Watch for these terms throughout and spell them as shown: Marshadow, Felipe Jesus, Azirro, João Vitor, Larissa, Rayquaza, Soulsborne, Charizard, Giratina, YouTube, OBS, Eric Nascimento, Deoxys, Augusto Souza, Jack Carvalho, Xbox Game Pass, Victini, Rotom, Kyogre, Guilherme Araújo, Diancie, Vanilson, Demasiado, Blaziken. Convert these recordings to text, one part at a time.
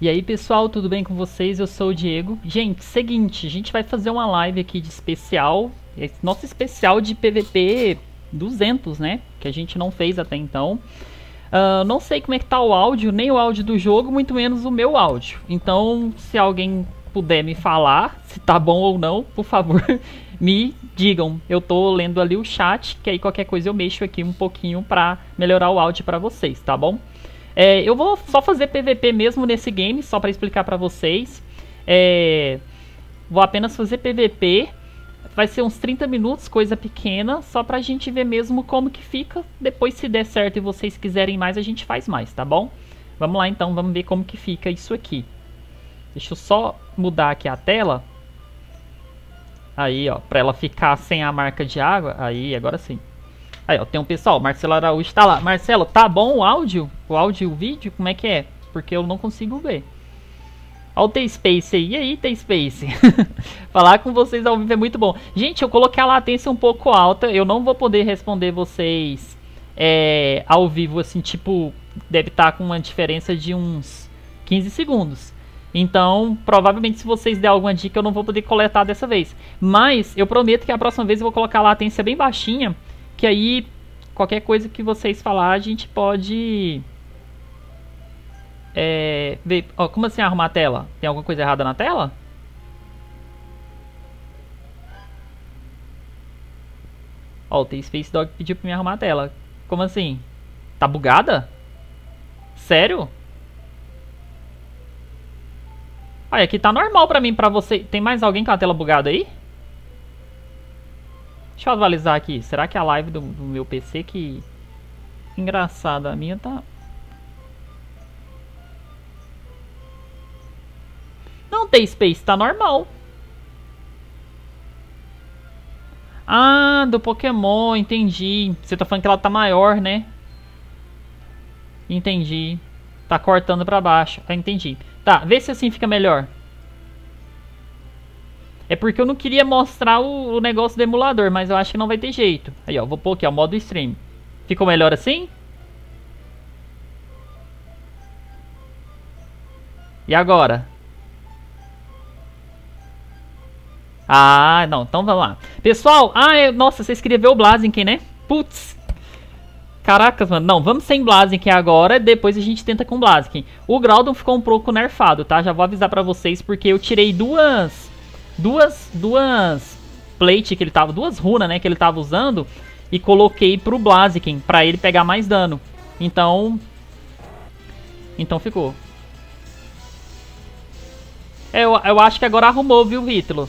E aí pessoal, tudo bem com vocês? Eu sou o Diego. Gente, seguinte, a gente vai fazer uma live aqui de especial, nosso especial de PVP 200, né? Que a gente não fez até então. Não sei como é que tá o áudio, nem o áudio do jogo, muito menos o meu áudio. Então, se alguém puder me falar se tá bom ou não, por favor, me digam. Eu tô lendo ali o chat, que aí qualquer coisa eu mexo aqui um pouquinho pra melhorar o áudio pra vocês, tá bom? Eu vou só fazer PVP mesmo nesse game, só para explicar para vocês. Vou apenas fazer PVP, vai ser uns 30 minutos, coisa pequena, só pra gente ver mesmo como que fica. Depois, se der certo e vocês quiserem mais, a gente faz mais, tá bom? Vamos lá então, vamos ver como que fica isso aqui. Deixa eu só mudar aqui a tela. Aí, ó, pra ela ficar sem a marca de água. Aí, agora sim. Aí, ó, tem um pessoal, Marcelo Araújo tá lá. Marcelo, tá bom o áudio? O áudio e o vídeo? Como é que é? Porque eu não consigo ver. Ó o T-Space aí. E aí, T-Space? Falar com vocês ao vivo é muito bom. Gente, eu coloquei a latência um pouco alta. Eu não vou poder responder vocês ao vivo, assim, tipo... Deve estar com uma diferença de uns 15 segundos. Então, provavelmente, se vocês der alguma dica, eu não vou poder coletar dessa vez. Mas, eu prometo que a próxima vez eu vou colocar a latência bem baixinha. Que aí, qualquer coisa que vocês falar, a gente pode ver. Ó, como assim arrumar a tela? Tem alguma coisa errada na tela? Ó, o T-Space Dog pediu pra me arrumar a tela. Como assim? Tá bugada? Sério? Olha, aqui tá normal pra mim, pra você. Tem mais alguém com a tela bugada aí? Deixa eu atualizar aqui. Será que é a live do meu PC que... Engraçado, a minha tá... Não tem space, tá normal. Ah, do Pokémon, entendi. Você tá falando que ela tá maior, né? Entendi. Tá cortando pra baixo. Ah, entendi. Tá, vê se assim fica melhor. É porque eu não queria mostrar o negócio do emulador, mas eu acho que não vai ter jeito. Aí, ó, vou pôr aqui, ó, modo stream. Ficou melhor assim? E agora? Ah, não, então vamos lá. Pessoal, nossa, vocês queriam ver o Blaziken, né? Putz! Caracas, mano, não, vamos sem Blaziken agora, depois a gente tenta com Blaziken. O Groudon ficou um pouco nerfado, tá? Já vou avisar pra vocês, porque eu tirei duas plate que ele tava, duas runas, né, que ele tava usando, e coloquei pro Blaziken, pra ele pegar mais dano. Então ficou. Eu acho que agora arrumou, viu, Rítolo?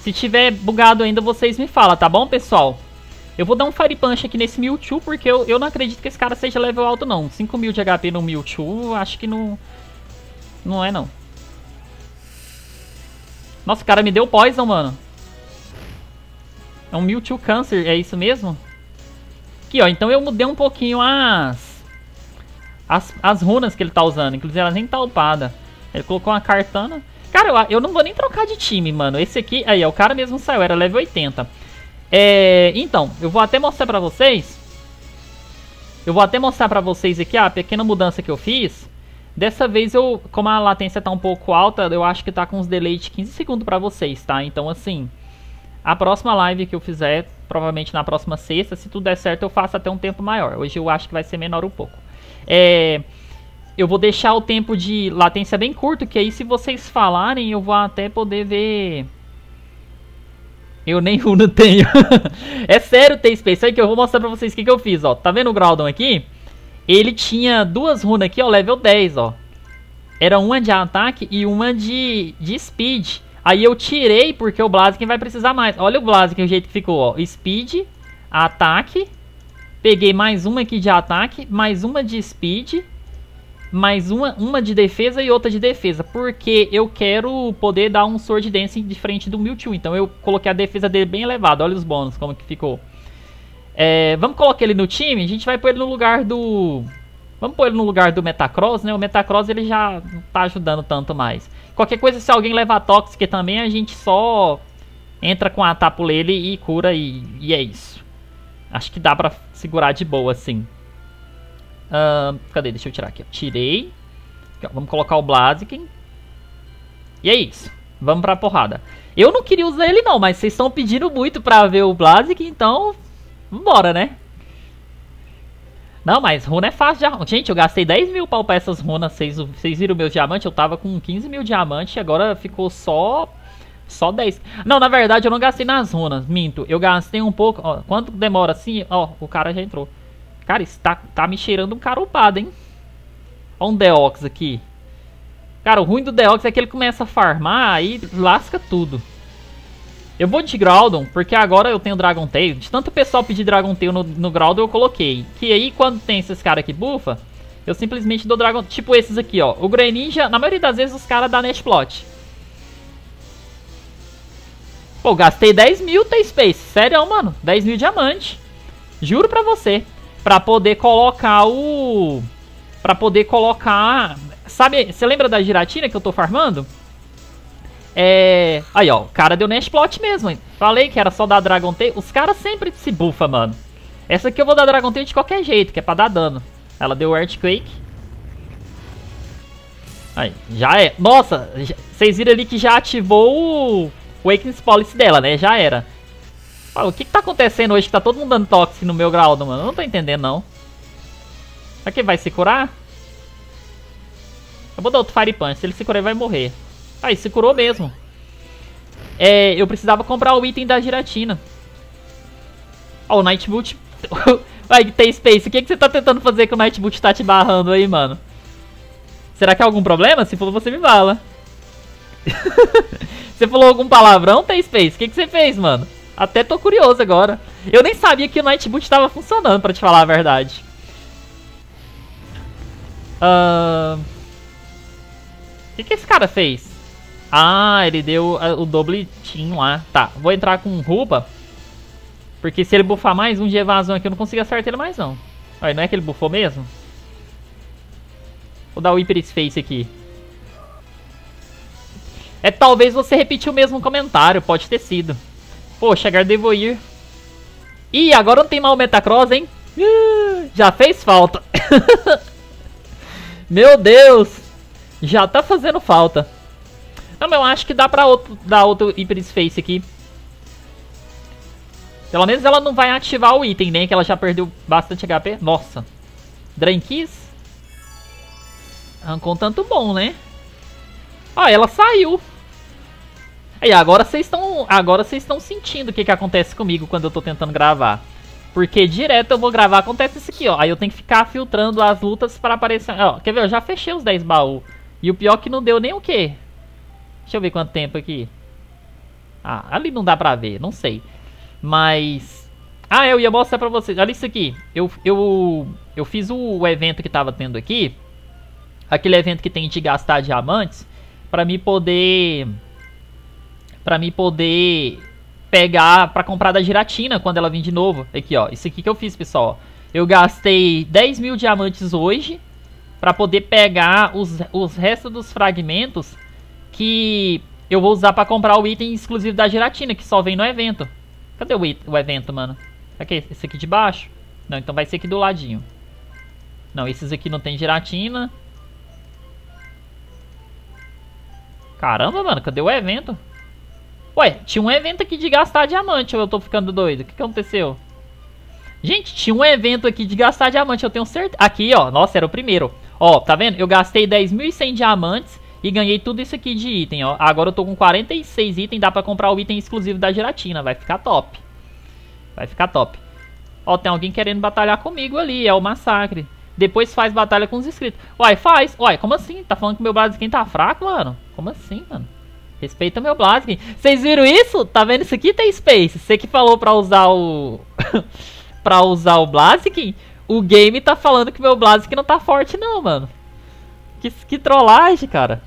Se tiver bugado ainda, vocês me falam, tá bom, pessoal? Eu vou dar um Fire Punch aqui nesse Mewtwo, porque eu não acredito que esse cara seja level alto, não. 5.000 de HP no Mewtwo, acho que não... Não é, não. Nossa, o cara me deu poison, mano. É um Mewtwo Cancer, é isso mesmo? Aqui, ó, então eu mudei um pouquinho as runas que ele tá usando. Inclusive, ela nem tá upada. Ele colocou uma Kartana. Cara, eu não vou nem trocar de time, mano. Esse aqui, aí, ó, o cara mesmo saiu, era level 80. Então, eu vou até mostrar pra vocês. Aqui a pequena mudança que eu fiz. Dessa vez, como a latência tá um pouco alta, eu acho que tá com uns delay de 15 segundos pra vocês, tá? Então, assim, a próxima live que eu fizer, provavelmente na próxima sexta, se tudo der certo, eu faço até um tempo maior. Hoje eu acho que vai ser menor um pouco. Eu vou deixar o tempo de latência bem curto, que aí se vocês falarem, eu vou até poder ver... Eu nem runa tenho. É sério, T-Space, aí que eu vou mostrar pra vocês o que eu fiz, ó. Tá vendo o Groudon aqui? Ele tinha duas runas aqui, ó, level 10, ó. Era uma de ataque e uma de speed. Aí eu tirei porque o Blaziken vai precisar mais. Olha o Blaziken, o jeito que ficou, ó. Speed, ataque. Peguei mais uma aqui de ataque, mais uma de speed. Mais uma de defesa e outra de defesa. Porque eu quero poder dar um Sword Dance de frente do Mewtwo. Então eu coloquei a defesa dele bem elevada. Olha os bônus, como que ficou. Vamos colocar ele no time. A gente vai pôr ele no lugar do... Vamos pôr ele no lugar do Metagross, né? O Metagross ele já não tá ajudando tanto mais. Qualquer coisa, se alguém levar Toxic também, a gente só entra com a Tapu nele e cura e é isso. Acho que dá pra segurar de boa, assim. Cadê? Deixa eu tirar aqui. Tirei. Aqui, ó, vamos colocar o Blaziken. E é isso. Vamos pra porrada. Eu não queria usar ele não, mas vocês estão pedindo muito pra ver o Blaziken, então... Vambora, né? Não, mas runa é fácil já. Gente, eu gastei 10 mil pau pra essas runas. Vocês viram meus diamantes? Eu tava com 15 mil diamantes e agora ficou só 10. Não, na verdade eu não gastei nas runas. Minto. Eu gastei um pouco. Ó, quanto demora assim? Ó, o cara já entrou. Cara, isso tá me cheirando um carupado, hein? Ó um Deoxys aqui. Cara, o ruim do Deoxys é que ele começa a farmar e lasca tudo. Eu vou de Groudon, porque agora eu tenho Dragon Tail. De tanto o pessoal pedir Dragon Tail no Groudon, eu coloquei. Que aí, quando tem esses caras que bufa, eu simplesmente dou Dragon... Tipo esses aqui, ó. O Greninja, na maioria das vezes, os caras dão Netplot. Pô, gastei 10 mil T-Space. Sério, mano. 10 mil diamante. Juro pra você. Pra poder colocar o... Pra poder colocar... Sabe, você lembra da Giratina que eu tô farmando? É... Aí, ó, o cara deu Nextplot mesmo, hein? Falei que era só dar Dragon Tail. Os caras sempre se bufa, mano. Essa aqui eu vou dar Dragon Tail de qualquer jeito, que é pra dar dano. Ela deu Earthquake. Aí, já é. Nossa, vocês viram ali que já ativou o Wakeness Policy dela, né? Já era. Olha, o que tá acontecendo hoje que tá todo mundo dando Toxic no meu Groudon, mano? Eu não tô entendendo, não. Será que ele vai se curar? Eu vou dar outro Fire Punch. Se ele se curar, ele vai morrer. Ah, ele se curou mesmo. É, eu precisava comprar o item da Giratina. Ó, o Nightboot... Vai, T-Space, o que você tá tentando fazer que o Nightboot tá te barrando aí, mano? Será que há algum problema? Se for, você me fala. Você falou algum palavrão, T-Space? O que você fez, mano? Até tô curioso agora. Eu nem sabia que o Nightboot tava funcionando, pra te falar a verdade. O que esse cara fez? Ah, ele deu o dobletinho lá. Tá, vou entrar com Ruba. Porque se ele bufar mais um de evasão aqui, eu não consigo acertar ele mais não. Olha, não é que ele bufou mesmo? Vou dar o Hyper Space aqui. É, talvez você repetiu o mesmo comentário. Pode ter sido. Pô, chegar devo ir. Ih, agora não tem mal o Metagross, hein? Já fez falta. Meu Deus. Já tá fazendo falta. Não, mas eu acho que dá pra dar outro Hyper Space aqui. Pelo menos ela não vai ativar o item, né? Que ela já perdeu bastante HP. Nossa. Drankis. Arrancou um tanto bom, né? Ó, ela saiu. Aí, agora vocês estão... Agora vocês estão sentindo o que acontece comigo quando eu tô tentando gravar. Porque direto eu vou gravar, acontece isso aqui, ó. Aí eu tenho que ficar filtrando as lutas pra aparecer... Ó, quer ver? Eu já fechei os 10 baús. E o pior que não deu nem o quê? Deixa eu ver quanto tempo aqui. Ah, ali não dá pra ver, não sei. Mas... Ah, eu ia mostrar pra vocês. Olha isso aqui. Eu fiz o evento que tava tendo aqui. Aquele evento que tem de gastar diamantes. Pra mim poder... pegar... Pra comprar da Giratina quando ela vir de novo. Aqui, ó. Isso aqui que eu fiz, pessoal. Eu gastei 10 mil diamantes hoje. Pra poder pegar os restos dos fragmentos que eu vou usar pra comprar o item exclusivo da Giratina, que só vem no evento. Cadê o evento, mano? Aqui, esse aqui de baixo? Não, então vai ser aqui do ladinho. Não, esses aqui não tem Giratina. Caramba, mano, cadê o evento? Ué, tinha um evento aqui de gastar diamante, ou eu tô ficando doido? O que aconteceu? Gente, tinha um evento aqui de gastar diamante, eu tenho certeza. Aqui, ó, nossa, era o primeiro. Ó, tá vendo? Eu gastei 10.100 diamantes e ganhei tudo isso aqui de item, ó. Agora eu tô com 46 itens, dá pra comprar o item exclusivo da Giratina, vai ficar top. Vai ficar top. Ó, tem alguém querendo batalhar comigo ali, é o massacre. Depois faz batalha com os inscritos. Uai, faz. Uai, como assim? Tá falando que meu Blaziken tá fraco, mano? Como assim, mano? Respeita meu Blaziken. Vocês viram isso? Tá vendo isso aqui? Tem Space. Você que falou pra usar o... pra usar o Blaziken. O game tá falando que meu Blaziken não tá forte não, mano. Que trollagem, cara.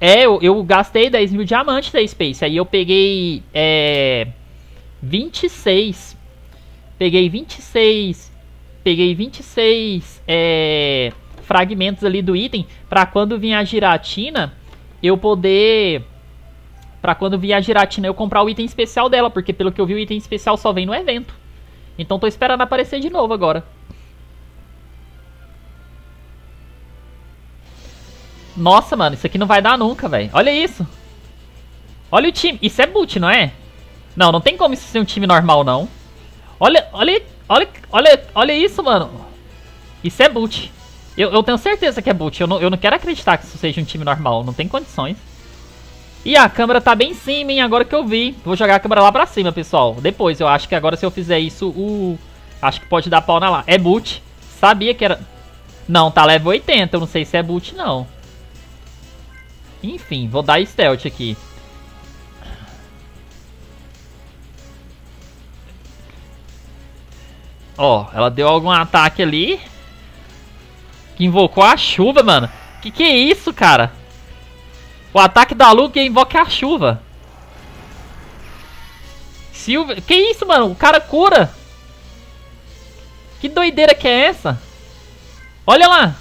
É, eu gastei 10 mil diamantes da Space. Aí eu peguei... 26. Peguei 26... fragmentos ali do item, pra quando vir a Giratina, eu poder... Pra quando vir a Giratina, eu comprar o item especial dela, porque pelo que eu vi, o item especial só vem no evento. Então tô esperando aparecer de novo agora. Nossa, mano, isso aqui não vai dar nunca, velho. Olha isso. Olha o time. Isso é boot, não é? Não, não tem como isso ser um time normal, não. Olha isso, mano. Isso é boot. Eu tenho certeza que é boot. Eu não quero acreditar que isso seja um time normal. Não tem condições. E a câmera tá bem em cima, hein? Agora que eu vi. Vou jogar a câmera lá pra cima, pessoal. Depois, eu acho que agora se eu fizer isso, acho que pode dar pau na lá. É boot. Sabia que era... Não, tá level 80. Eu não sei se é boot, não. Enfim, vou dar stealth aqui. Ó, ela deu algum ataque ali. Que invocou a chuva, mano. Que é isso, cara? O ataque da Lugia invoca a chuva. Silver... Que isso, mano? O cara cura. Que doideira que é essa? Olha lá.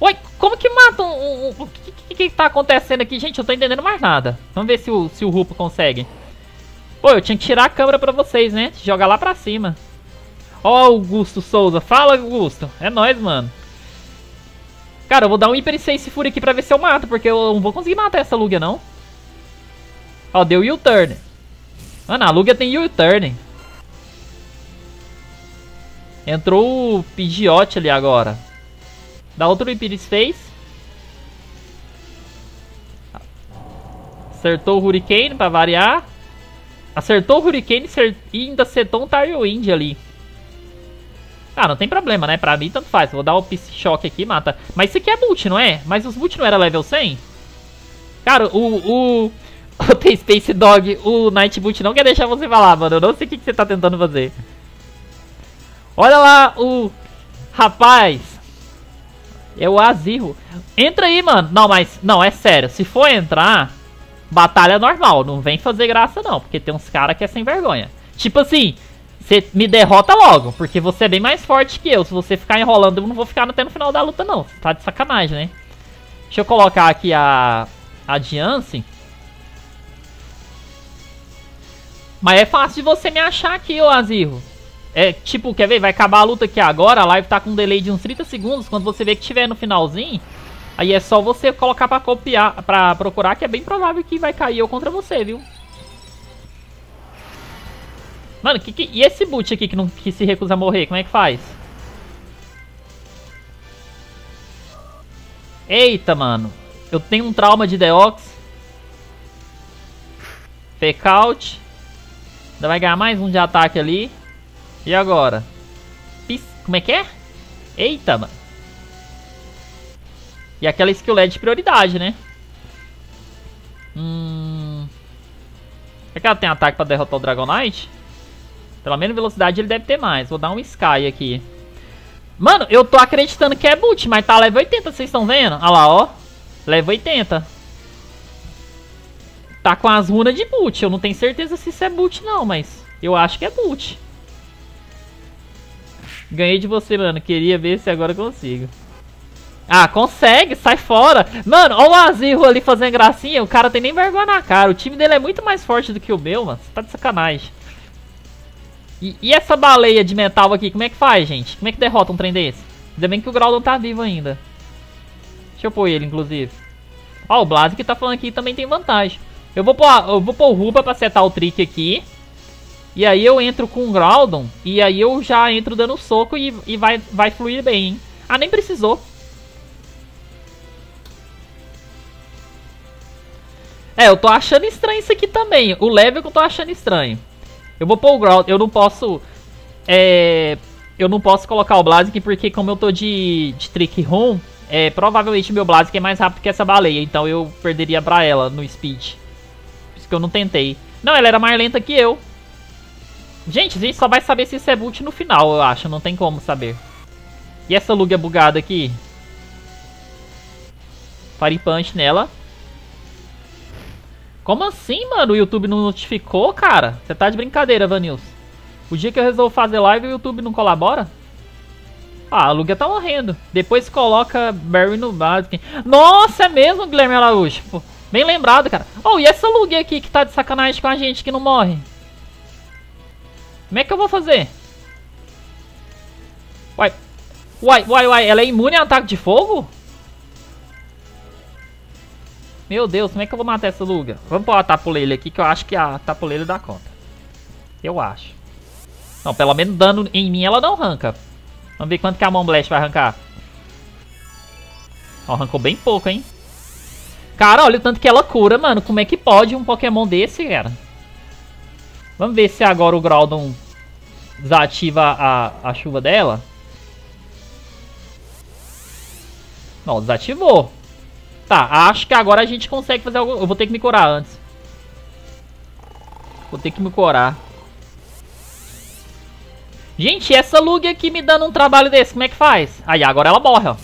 Ué, como que mata um... O que tá acontecendo aqui? Gente, eu tô entendendo mais nada. Vamos ver se o Rupo consegue. Pô, eu tinha que tirar a câmera pra vocês, né? Joga lá pra cima. Ó, Augusto Souza. Fala, Augusto. É nóis, mano. Cara, eu vou dar um Hyper Sense Fury aqui pra ver se eu mato, porque eu não vou conseguir matar essa Lugia, não. Ó, deu U-Turn. Mano, a Lugia tem U-Turn. Entrou o Pidgeot ali agora. Dá outro Hyper Sense. Acertou o Hurricane pra variar. Acertou o Hurricane e ainda acertou um Tailwind ali. Ah, não tem problema, né? Pra mim, tanto faz. Vou dar o Psy Shock aqui e mata. Mas isso aqui é boot, não é? Mas os boot não era level 100? Cara, o T-Space Dog, o Nightboot não quer deixar você falar, mano. Eu não sei o que você tá tentando fazer. Olha lá o... Rapaz. É o Azirro. Entra aí, mano. Não, mas... Não, é sério. Se for entrar... Batalha normal, não vem fazer graça não, porque tem uns caras que é sem vergonha. Tipo assim, você me derrota logo, porque você é bem mais forte que eu. Se você ficar enrolando, eu não vou ficar até no final da luta não. Tá de sacanagem, né? Deixa eu colocar aqui a Diancie. Mas é fácil de você me achar aqui, ô Azirro. É tipo, quer ver? Vai acabar a luta aqui agora, a live tá com um delay de uns 30 segundos. Quando você vê que tiver no finalzinho... Aí é só você colocar pra copiar, pra procurar, que é bem provável que vai cair eu contra você, viu? Mano, e esse boot aqui que se recusa a morrer, como é que faz? Eita, mano. Eu tenho um trauma de Deoxys. Fake out. Ainda vai ganhar mais um de ataque ali. E agora? Como é que é? Eita, mano. E aquela skill LED de prioridade, né? Será que ela tem ataque pra derrotar o Dragonite? Pelo menos velocidade ele deve ter mais. Vou dar um Sky aqui. Mano, eu tô acreditando que é boot, mas tá level 80, vocês estão vendo? Olha lá, ó. Level 80. Tá com as runas de boot. Eu não tenho certeza se isso é boot não, mas eu acho que é boot. Ganhei de você, mano. Queria ver se agora eu consigo. Ah, consegue, sai fora. Mano, olha o Azirro ali fazendo gracinha. O cara tem nem vergonha na cara. O time dele é muito mais forte do que o meu, mano. Você tá de sacanagem. E essa baleia de metal aqui, como é que faz, gente? Como é que derrota um trem desse? Ainda bem que o Groudon tá vivo ainda. Deixa eu pôr ele, inclusive. Ó, o Blaziken tá falando aqui também tem vantagem. Eu vou pôr o Ruba pra setar o Trick aqui. E aí eu entro com o Groudon. E aí eu já entro dando soco e vai fluir bem, hein? Ah, nem precisou. É, eu tô achando estranho isso aqui também. O level que eu tô achando estranho. Eu vou pôr o Groudon. Eu não posso... eu não posso colocar o Blaziken porque como eu tô de Trick Room, provavelmente meu Blaziken é mais rápido que essa baleia. Então eu perderia pra ela no speed. Por isso que eu não tentei. Não, ela era mais lenta que eu. Gente, a gente só vai saber se isso é boot no final, eu acho. Não tem como saber. E essa Lugia bugada aqui? Fire Punch nela. Como assim, mano? O YouTube não notificou, cara? Você tá de brincadeira, Vanils. O dia que eu resolvo fazer live, o YouTube não colabora? Ah, a Lugia tá morrendo. Depois coloca Barry no Blaziken. Nossa, é mesmo, Guilherme Araújo. Pô, bem lembrado, cara. Oh, e essa Lugia aqui que tá de sacanagem com a gente, que não morre? Como é que eu vou fazer? Uai, Uai, uai, uai, ela é imune a ataque de fogo? Meu Deus, como é que eu vou matar essa Lugia? Vamos pôr a tapuleira aqui, que eu acho que a tapuleira dá conta. Eu acho. Não, pelo menos dano em mim ela não arranca. Vamos ver quanto que a Mão Blast vai arrancar. Ó, arrancou bem pouco, hein? Cara, olha o tanto que ela cura, mano. Como é que pode um Pokémon desse, cara? Vamos ver se agora o Groudon desativa a chuva dela. Não, desativou. Tá, acho que agora a gente consegue fazer algo. Eu vou ter que me curar antes. Vou ter que me curar. Gente, essa Lugia aqui me dando um trabalho desse, como é que faz? Aí, agora ela morre, ó.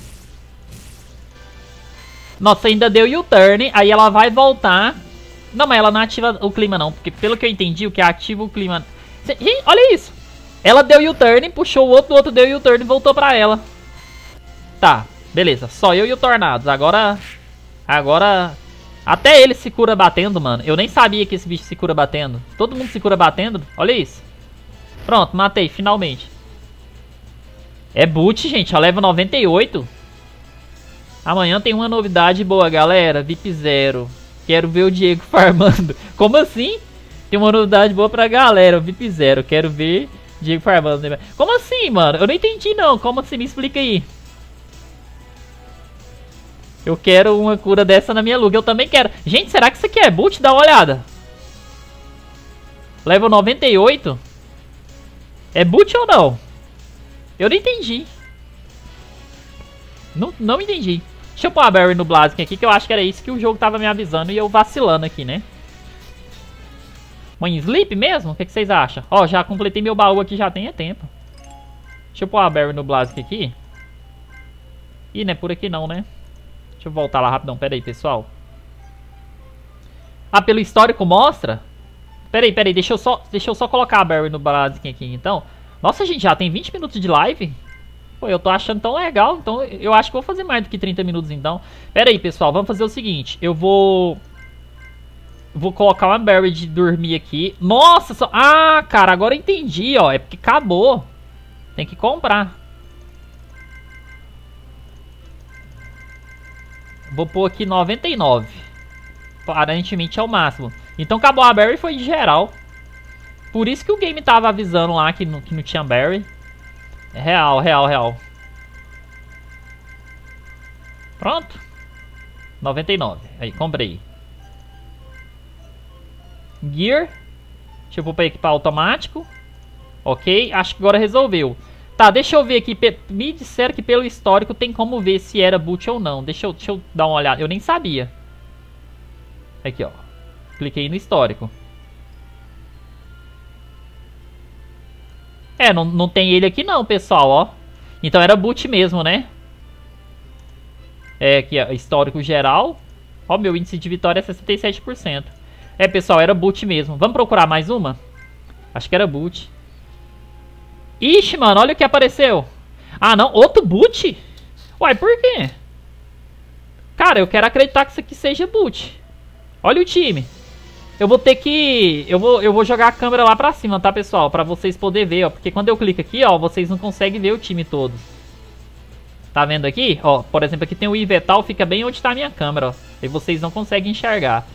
Nossa, ainda deu U-turn, aí ela vai voltar. Não, mas ela não ativa o clima não, porque pelo que eu entendi, o que ativa o clima... Gente, olha isso! Ela deu U-turn, puxou o outro deu U-turn e voltou pra ela. Tá, beleza, só eu e o Tornados, agora... Agora... Até ele se cura batendo, mano. Eu nem sabia que esse bicho se cura batendo. Todo mundo se cura batendo. Olha isso. Pronto, matei, finalmente. É boot, gente. Ó, level 98. Amanhã tem uma novidade boa, galera. VIP 0. Quero ver o Diego farmando. Como assim? Tem uma novidade boa pra galera. VIP 0. Quero ver o Diego farmando. Como assim, mano? Eu não entendi, não. Como assim? Me explica aí. Eu quero uma cura dessa na minha Lugia. Eu também quero. Gente, será que isso aqui é boot? Dá uma olhada. Level 98. É boot ou não? Eu não entendi. Não entendi. Deixa eu pôr a Barry no Blaziken aqui, que eu acho que era isso que o jogo tava me avisando e eu vacilando aqui, né? Mãe, sleep mesmo? O que vocês acham? Ó, já completei meu baú aqui, já tem tempo. Deixa eu pôr a Barry no Blaziken aqui. Ih, não é por aqui não, né? Deixa eu voltar lá rapidão, pera aí, pessoal. Ah, pelo histórico mostra? Pera aí, deixa eu só colocar a Barry no Blaziken aqui, então. Nossa, gente, já tem 20 minutos de live? Pô, eu tô achando tão legal, então eu acho que vou fazer mais do que 30 minutos, então. Pera aí, pessoal, vamos fazer o seguinte, eu vou... Vou colocar uma Barry de dormir aqui. Nossa, só... Ah, cara, agora eu entendi, ó, é porque acabou. Tem que comprar. Vou pôr aqui 99. Aparentemente é o máximo. Então acabou a Barry, foi de geral. Por isso que o game tava avisando lá que não tinha Barry. Real. Pronto. 99. Aí, comprei. Gear. Deixa eu pôr pra equipar automático. Ok, acho que agora resolveu. Tá, deixa eu ver aqui, me disseram que pelo histórico tem como ver se era boot ou não. Deixa eu dar uma olhada, eu nem sabia. Aqui, ó. Cliquei no histórico. É, não tem ele aqui não, pessoal, ó. Então era boot mesmo, né? É, aqui, ó, histórico geral. Ó, meu índice de vitória é 67%. É, pessoal, era boot mesmo. Vamos procurar mais uma? Acho que era boot. Ixi, mano, olha o que apareceu. Ah, não, outro boot? Uai, por quê? Cara, eu quero acreditar que isso aqui seja boot. Olha o time. Eu vou ter que... Eu vou jogar a câmera lá pra cima, tá, pessoal? Pra vocês poderem ver, ó. Porque quando eu clico aqui, ó, vocês não conseguem ver o time todo. Tá vendo aqui? Ó, por exemplo, aqui tem o Ivetal, fica bem onde tá a minha câmera, ó. E vocês não conseguem enxergar.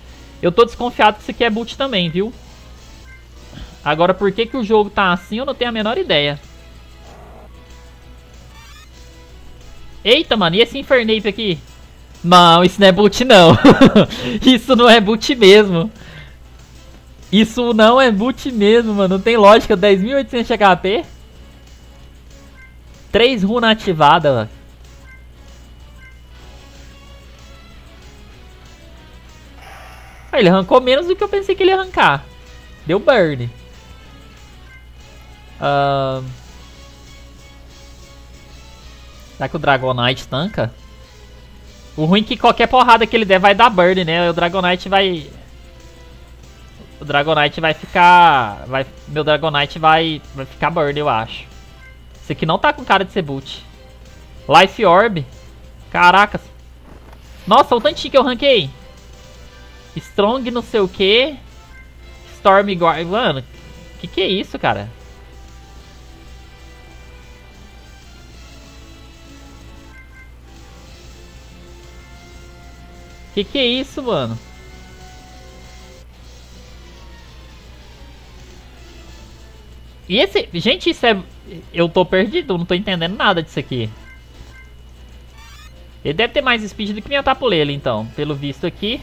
Eu tô desconfiado que isso aqui é boot também, viu? Agora, por que o jogo tá assim, eu não tenho a menor ideia. Eita, mano, e esse Infernape aqui? Não, isso não é boot, não. Isso não é boot mesmo. Isso não é boot mesmo, mano. Não tem lógica. 10.800 HP. 3 runa ativada, mano. Ele arrancou menos do que eu pensei que ele ia arrancar. Deu burn. Será que o Dragonite tanca? O ruim é que qualquer porrada que ele der vai dar burn, né? Meu Dragonite vai ficar burn, eu acho. Esse aqui não tá com cara de ser boot. Life Orb. Caracas. Nossa, o tantinho que eu ranquei. Strong não sei o que. Storm Guard. Mano, que é isso, cara? Que é isso, mano? E esse... Gente, isso é... Eu tô perdido, não tô entendendo nada disso aqui. Ele deve ter mais speed do que minha Tapulela, então. Pelo visto aqui.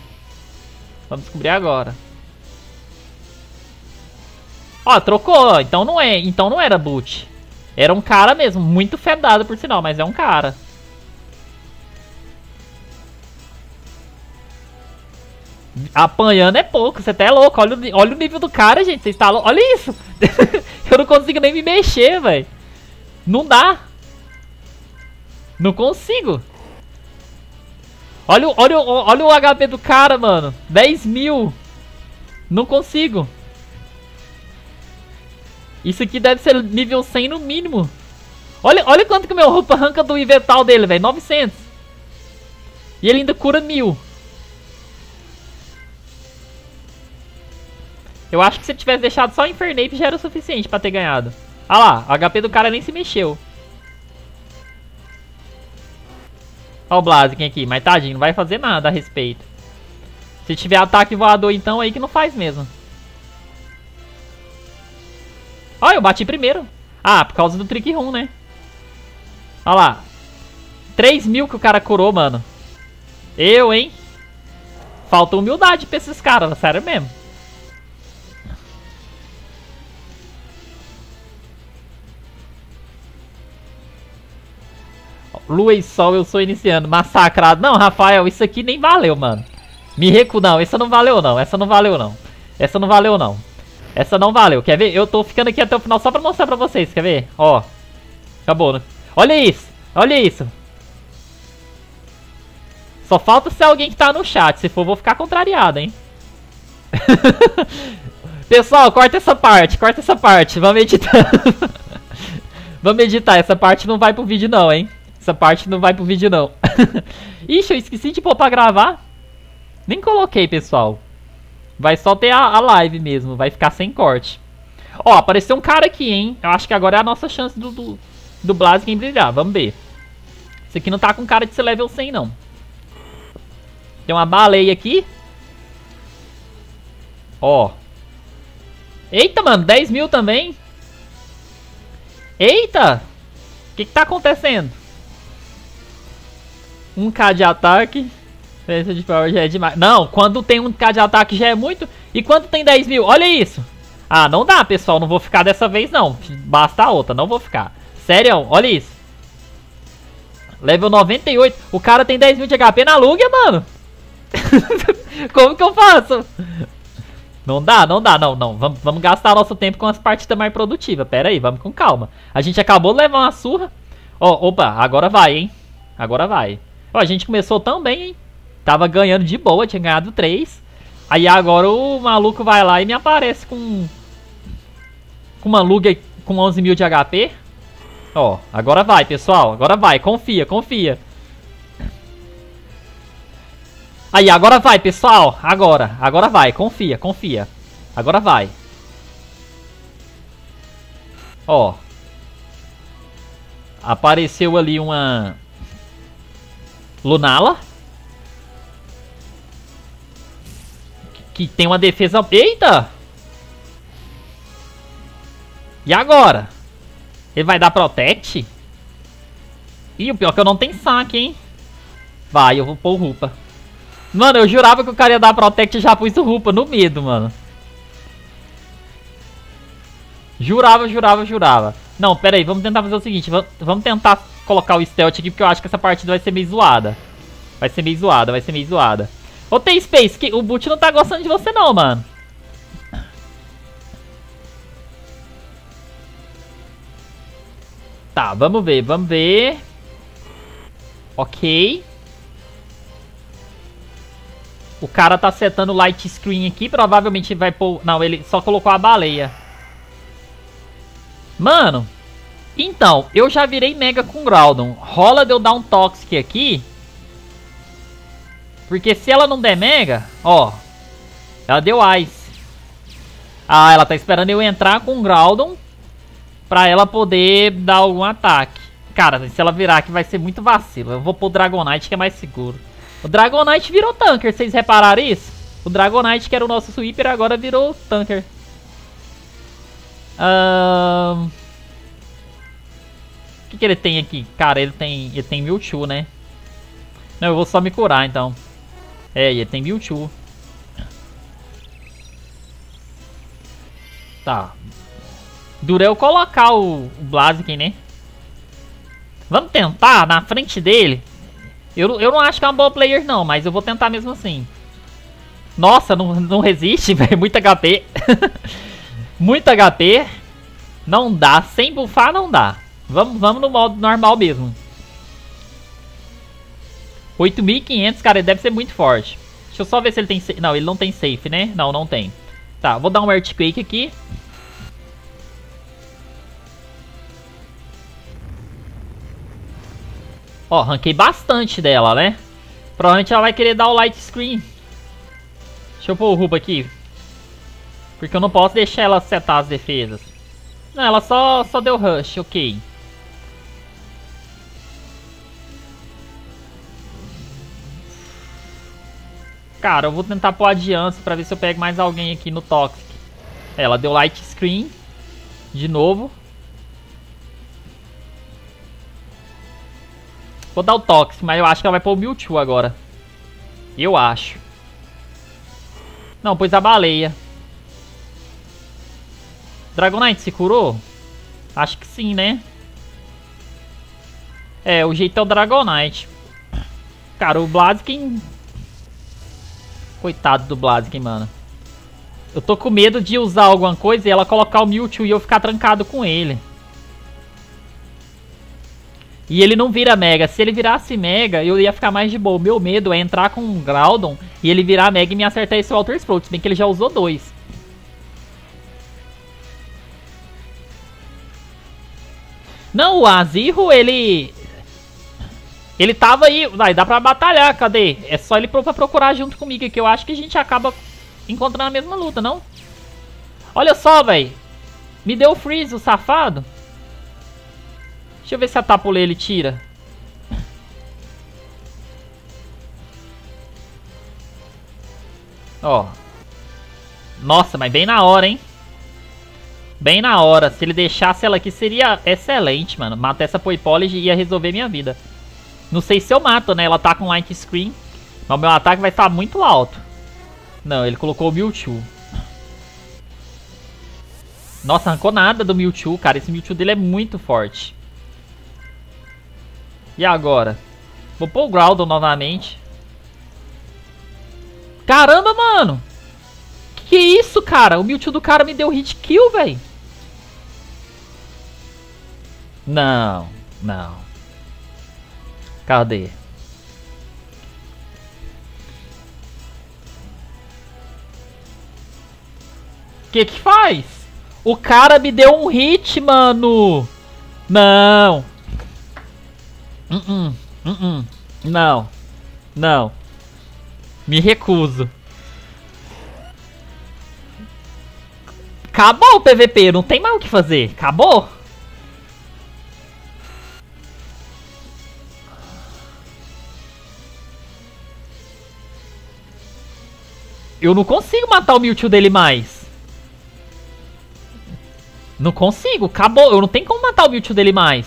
Vamos descobrir agora. Ó, trocou. Então não era boot. Era um cara mesmo. Muito fedado, por sinal. Mas é um cara. Apanhando é pouco. Você até é louco. Olha o nível do cara, gente. Você está louco. Olha isso. Eu não consigo nem me mexer, velho. Não dá. Não consigo. Olha o HP do cara, mano. 10 mil. Não consigo. Isso aqui deve ser nível 100 no mínimo. Olha quanto que o meu roupa arranca do invental dele, velho. 900. E ele ainda cura 1000. Eu acho que se eu tivesse deixado só Infernape já era o suficiente pra ter ganhado. Ah lá, o HP do cara nem se mexeu. Olha o Blaziken aqui, mas tadinho, não vai fazer nada a respeito. Se tiver ataque voador então, aí que não faz mesmo. Olha, eu bati primeiro. Ah, por causa do Trick Room, né? Olha lá. 3 mil que o cara curou, mano. Eu, hein? Falta humildade pra esses caras, sério mesmo. Lua e Sol, eu sou iniciando. Massacrado. Não, Rafael, isso aqui nem valeu, mano. Me recuo, não. Essa não valeu, não. Essa não valeu, não. Essa não valeu, não. Essa não valeu. Quer ver? Eu tô ficando aqui até o final só pra mostrar pra vocês. Quer ver? Ó. Acabou, né? Olha isso. Olha isso. Só falta ser alguém que tá no chat. Se for, vou ficar contrariado, hein? Pessoal, corta essa parte. Corta essa parte. Vamos editar. Vamos editar. Essa parte não vai pro vídeo, não, hein? Essa parte não vai pro vídeo, não. Ixi, eu esqueci de pôr pra gravar. Nem coloquei, pessoal. Vai só ter a live mesmo. Vai ficar sem corte. Ó, apareceu um cara aqui, hein. Eu acho que agora é a nossa chance do Blaziken brilhar. Vamos ver. Isso aqui não tá com cara de ser level 100, não. Tem uma baleia aqui. Ó. Eita, mano. 10 mil também. Eita. O que tá acontecendo? 1k de ataque. Essa de power já é demais. Não, quando tem 1k de ataque já é muito. E quando tem 10 mil? Olha isso. Ah, não dá, pessoal. Não vou ficar dessa vez, não. Basta a outra. Não vou ficar. Sério, olha isso. Level 98. O cara tem 10 mil de HP na Lugia, mano. Como que eu faço? Não dá, não dá. Não, não. Vamos gastar nosso tempo com as partidas mais produtivas. Pera aí, vamos com calma. A gente acabou de levar uma surra. Oh, opa, agora vai, hein. Agora vai. Ó, a gente começou tão bem, hein? Tava ganhando de boa, tinha ganhado 3. Aí agora o maluco vai lá e me aparece com uma Lugia com 11 mil de HP. Ó, agora vai, pessoal. Agora vai, confia, confia. Aí, agora vai, pessoal. Agora, agora vai, confia, confia. Agora vai. Ó. Apareceu ali uma... Lunala. Que tem uma defesa... Eita! E agora? Ele vai dar Protect? Ih, o pior é que eu não tenho saque, hein? Vai, eu vou pôr o Rupa. Mano, eu jurava que o cara ia dar Protect e já pus o Rupa. No medo, mano. Jurava, jurava, jurava. Não, pera aí. Vamos tentar fazer o seguinte. Vamos tentar... colocar o stealth aqui, porque eu acho que essa partida vai ser meio zoada. Vai ser meio zoada, vai ser meio zoada. Ô, T-Space, o boot não tá gostando de você não, mano. Tá, vamos ver, vamos ver. Ok. O cara tá setando o light screen aqui, provavelmente vai pôr... Não, ele só colocou a baleia. Mano... Então, eu já virei mega com Groudon. Rola de eu dar um Toxic aqui. Porque se ela não der mega, ó. Ela deu Ice. Ah, ela tá esperando eu entrar com Groudon. Pra ela poder dar algum ataque. Cara, se ela virar aqui vai ser muito vacilo. Eu vou pôr Dragonite que é mais seguro. O Dragonite virou tanker, vocês repararam isso? O Dragonite, que era o nosso sweeper, agora virou tanker. O que, que ele tem aqui? Cara, ele tem Mewtwo, né? Não, eu vou só me curar, então. É, ele tem Mewtwo. Tá. Dura eu colocar o Blaziken, né? Vamos tentar na frente dele. Eu não acho que é uma boa player, não, mas eu vou tentar mesmo assim. Nossa, não resiste, velho. Muito HP. Muito HP. Não dá. Sem bufar, não dá. Vamos no modo normal mesmo. 8.500, cara. Ele deve ser muito forte. Deixa eu só ver se ele tem... Não, ele não tem safe, né? Não, não tem. Tá, vou dar um Earthquake aqui. Ó, ranquei bastante dela, né? Provavelmente ela vai querer dar o Light Screen. Deixa eu pôr o Ruba aqui. Porque eu não posso deixar ela setar as defesas. Não, ela só deu Rush, ok. Cara, eu vou tentar pôr a Diancie pra ver se eu pego mais alguém aqui no Toxic. Ela deu Light Screen. De novo. Vou dar o Toxic, mas eu acho que ela vai pôr o Mewtwo agora. Eu acho. Não, pôs a baleia. Dragonite se curou? Acho que sim, né? É, o jeito é o Dragonite. Cara, o Blaziken... Coitado do Blaziken, mano. Eu tô com medo de usar alguma coisa e ela colocar o Mewtwo e eu ficar trancado com ele. E ele não vira Mega. Se ele virasse Mega, eu ia ficar mais de boa. Meu medo é entrar com um Groudon e ele virar Mega e me acertar esse Walter Sprout. Se bem que ele já usou dois. Não, o Azirro, ele... Ele tava aí. Vai, dá pra batalhar, cadê? É só ele pra procurar junto comigo, que eu acho que a gente acaba encontrando a mesma luta, não? Olha só, velho. Me deu freeze, o safado. Deixa eu ver se a Tapulê ele tira. Ó. Nossa, mas bem na hora, hein? Bem na hora. Se ele deixasse ela aqui, seria excelente, mano. Matar essa Poipolige ia resolver minha vida. Não sei se eu mato, né? Ela tá com Light Screen. Mas o meu ataque vai estar muito alto. Não, ele colocou o Mewtwo. Nossa, arrancou nada do Mewtwo, cara. Esse Mewtwo dele é muito forte. E agora? Vou pôr o Groudon novamente. Caramba, mano! Que isso, cara? O Mewtwo do cara me deu hit kill, velho. Não, não. Cadê? Que faz? O cara me deu um hit, mano. Não. Não. Não. Me recuso. Acabou o PVP, não tem mais o que fazer. Acabou. Eu não consigo matar o Mewtwo dele mais. Não consigo, acabou. Eu não tenho como matar o Mewtwo dele mais.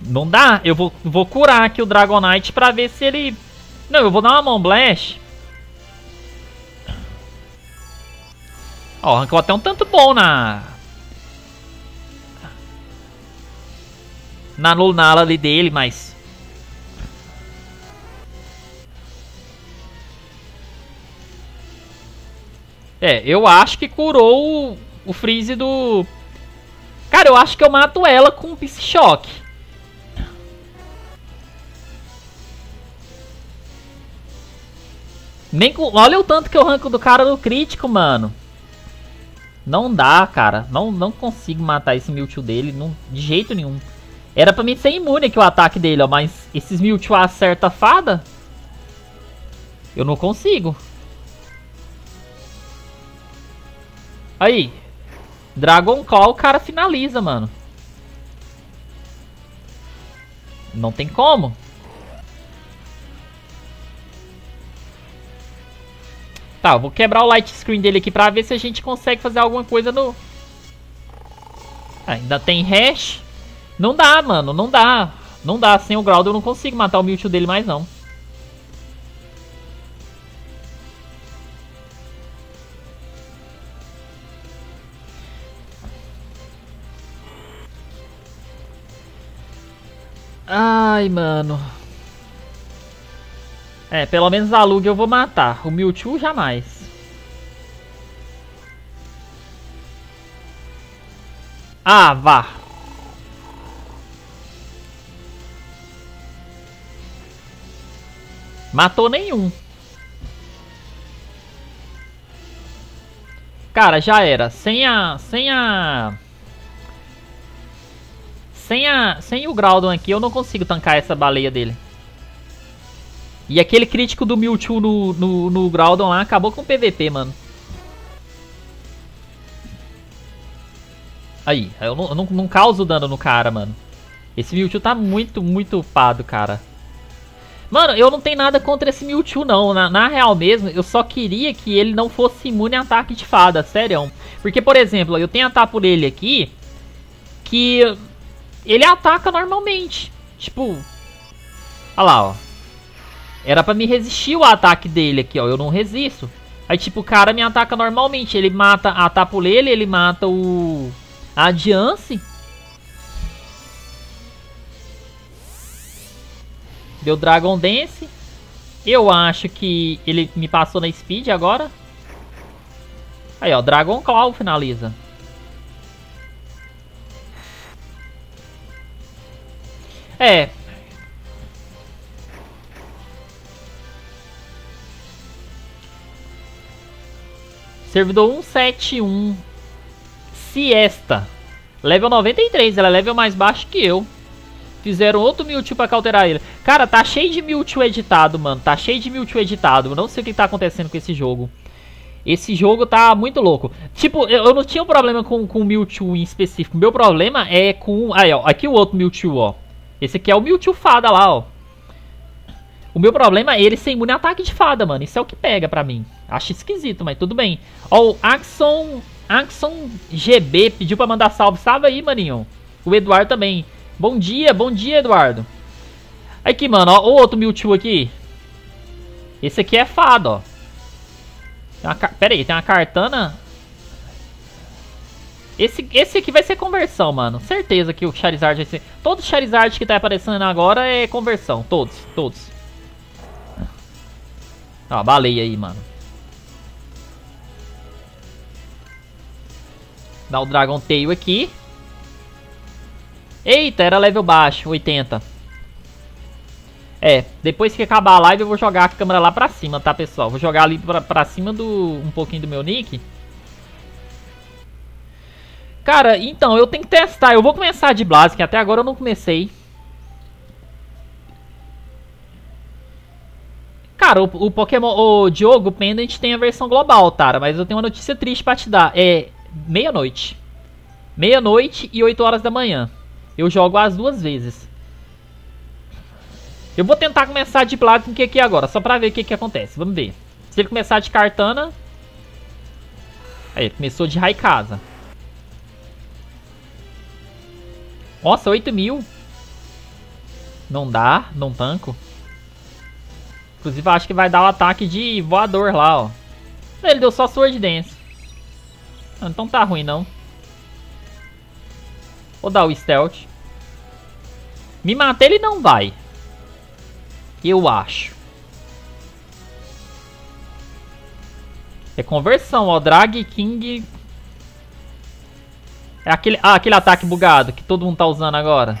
Não dá, eu vou curar aqui o Dragonite pra ver se ele... Não, eu vou dar uma Momblast. Ó, arrancou até um tanto bom na Lunala ali dele, mas... É, eu acho que curou o freeze do... Cara, eu acho que eu mato ela com um Psy Choque. Nem com... Olha o tanto que eu arranco do cara no crítico, mano. Não dá, cara. Não consigo matar esse Mewtwo dele de jeito nenhum. Era pra mim ser imune aqui o ataque dele, ó. Mas esses Mewtwo acerta a fada. Eu não consigo. Aí. Dragon Call o cara finaliza, mano. Não tem como. Tá, eu vou quebrar o light screen dele aqui pra ver se a gente consegue fazer alguma coisa no... Ah, ainda tem hash. Não dá, mano. Não dá. Não dá. Sem o Groudon eu não consigo matar o Mewtwo dele mais, não. Ai, mano. É, pelo menos a Lugia eu vou matar. O Mewtwo jamais. Ah, vá. Matou nenhum. Cara, já era. Sem o Groudon aqui, eu não consigo tancar essa baleia dele. E aquele crítico do Mewtwo no Groudon lá acabou com o PVP, mano. Aí, eu não causo dano no cara, mano. Esse Mewtwo tá muito upado, cara. Mano, eu não tenho nada contra esse Mewtwo, não. Na real mesmo, eu só queria que ele não fosse imune a ataque de fada, sério. Porque, por exemplo, eu tenho a Tapu nele aqui, que... ele ataca normalmente. Tipo... Olha lá, ó. Era pra me resistir o ataque dele aqui, ó. Eu não resisto. Aí, tipo, o cara me ataca normalmente. Ele mata a Tapu Lele, ele mata o... a Diancie. Deu Dragon Dance. Eu acho que ele me passou na Speed agora. Aí, ó. Dragon Claw finaliza. É. Servidor 171. Siesta. Level 93. Ela é level mais baixo que eu. Fizeram outro Mewtwo pra cauterar ele. Cara, tá cheio de Mewtwo editado, mano. Tá cheio de Mewtwo editado. Não sei o que tá acontecendo com esse jogo. Esse jogo tá muito louco. Tipo, eu não tinha um problema com o Mewtwo em específico. Meu problema é com... Aí, ó. Aqui o outro Mewtwo, ó. Esse aqui é o Mewtwo Fada lá, ó. O meu problema é ele ser imune a ataque de fada, mano. Isso é o que pega pra mim. Acho esquisito, mas tudo bem. Ó, o Axon GB pediu pra mandar salve. Salve aí, maninho. O Eduardo também. Bom dia, Eduardo. Aqui, mano, ó. O outro Mewtwo aqui. Esse aqui é fada, ó. Tem uma, pera aí, tem uma Cartana. Esse aqui vai ser conversão, mano. Certeza que o Charizard vai ser... Todo Charizard que tá aparecendo agora é conversão. Todos. Ó, baleia aí, mano. Dá o Dragon Tail aqui. Eita, era level baixo, 80. É, depois que acabar a live eu vou jogar a câmera lá pra cima, tá, pessoal? Vou jogar ali pra cima do... um pouquinho do meu nick. Cara, então, eu tenho que testar. Eu vou começar de Blaziken. Até agora eu não comecei. Cara, o Pokémon... O Diogo Pendant tem a versão global, cara. Mas eu tenho uma notícia triste pra te dar. É... meia-noite. Meia-noite e 8 horas da manhã. Eu jogo as duas vezes. Eu vou tentar começar de Blaziken aqui agora. Só pra ver o que acontece. Vamos ver. Se ele começar de Cartana... Aí, começou de Rayquaza. Nossa, 8.000. Não dá, não tanco. Inclusive, acho que vai dar o ataque de voador lá, ó. Ele deu só Sword Dance. Ah, então tá ruim, não. Vou dar o Stealth. Me matar ele não vai. Eu acho. É conversão, ó. Drag King... É aquele, aquele ataque bugado que todo mundo tá usando agora.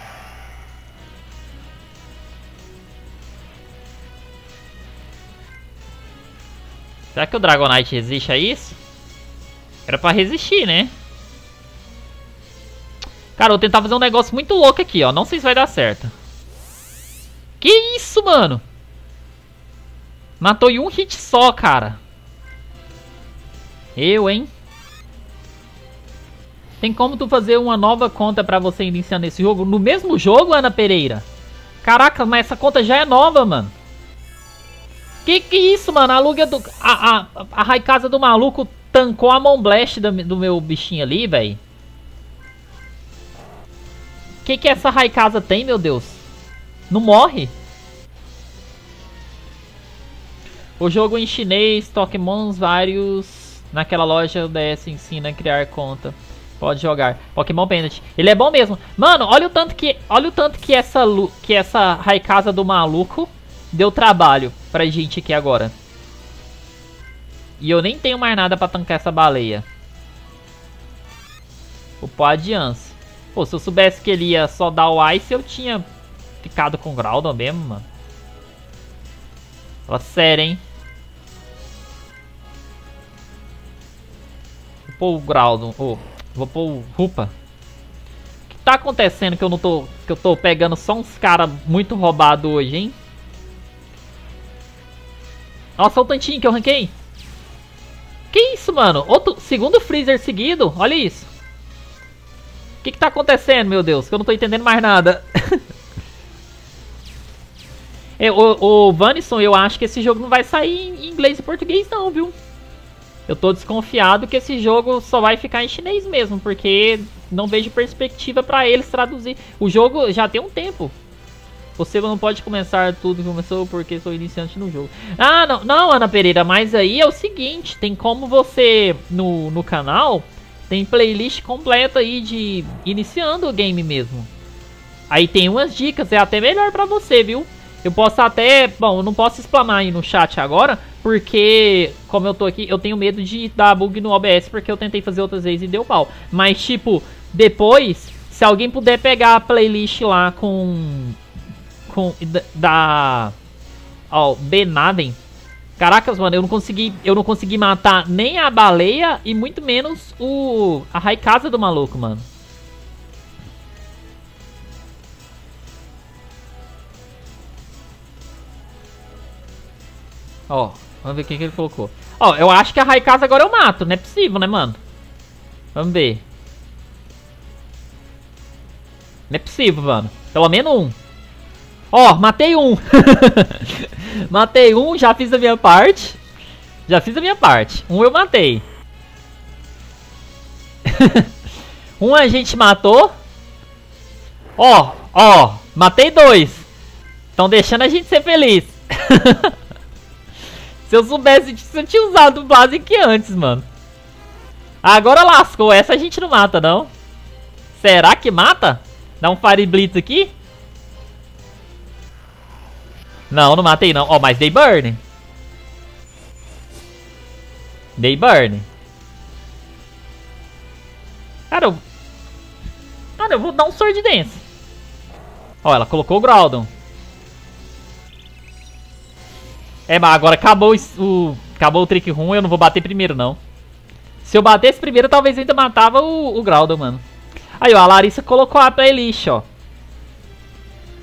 Será que o Dragonite resiste a isso? Era pra resistir, né? Cara, eu vou tentar fazer um negócio muito louco aqui, ó. Não sei se vai dar certo. Que isso, mano? Matou em um hit só, cara. Eu, hein? Tem como tu fazer uma nova conta pra você iniciar nesse jogo? No mesmo jogo, Ana Pereira? Caraca, mas essa conta já é nova, mano. Que isso, mano? A Lugia do... A Rayquaza do maluco tancou a mão blast do meu bichinho ali, velho. Que essa Rayquaza tem, meu Deus? Não morre? O jogo em chinês, Pokémons vários. Naquela loja o DS ensina a criar conta. Pode jogar. Pokémon Pendant. Ele é bom mesmo. Mano, olha o tanto que essa Rayquaza do maluco deu trabalho pra gente aqui agora. E eu nem tenho mais nada pra tancar essa baleia. Upar a Diancie. Pô, se eu soubesse que ele ia só dar o Aizo, eu tinha ficado com o Groudon mesmo, mano. Fala sério, hein? Vou pôr o Groudon. Oh, vou pôr o Rupa. O que tá acontecendo que eu não tô... Que eu tô pegando só uns caras muito roubados hoje, hein? Nossa, olha o tantinho que eu ranquei. Que isso, mano? Outro... Segundo freezer seguido? Olha isso. O que tá acontecendo, meu Deus? Que eu não tô entendendo mais nada. O Vanison, eu acho que esse jogo não vai sair em inglês e português não, viu? Eu tô desconfiado que esse jogo só vai ficar em chinês mesmo, porque não vejo perspectiva pra eles traduzir. O jogo já tem um tempo. Você não pode começar tudo que começou porque sou iniciante no jogo. Ah, não, não, Ana Pereira, mas aí é o seguinte, tem como você, no canal, tem playlist completa aí de iniciando o game mesmo. Aí tem umas dicas, é até melhor pra você, viu? Eu posso até... Bom, eu não posso explanar aí no chat agora, porque, como eu tô aqui, eu tenho medo de dar bug no OBS, porque eu tentei fazer outras vezes e deu pau. Mas, tipo, depois, se alguém puder pegar a playlist lá com da... Ó, Benaden. Caracas, mano, eu não consegui matar nem a baleia e muito menos a Rayquaza do maluco, mano. Ó, vamos ver quem que ele colocou. Ó, eu acho que a Rayquaza agora eu mato. Não é possível, né, mano? Vamos ver. Não é possível, mano. Pelo menos um. Ó, matei um. Matei um, já fiz a minha parte. Já fiz a minha parte. Um eu matei. Um a gente matou. Ó, ó, matei dois. Tão deixando a gente ser feliz. Se eu soubesse, se eu tinha usado o Blaziken antes, mano. Agora lascou. Essa a gente não mata, não. Será que mata? Dá um Fire Blitz aqui? Não, não matei, não. Ó, mas dei burn. Dei burn. Cara, eu... Cara, eu vou dar um Sword Dance. Ó, ela colocou o Groudon. É, mas agora acabou o Trick Room, eu não vou bater primeiro, não. Se eu batesse primeiro, talvez eu ainda matava o Groudon, mano. Aí, ó, a Larissa colocou a playlist, ó.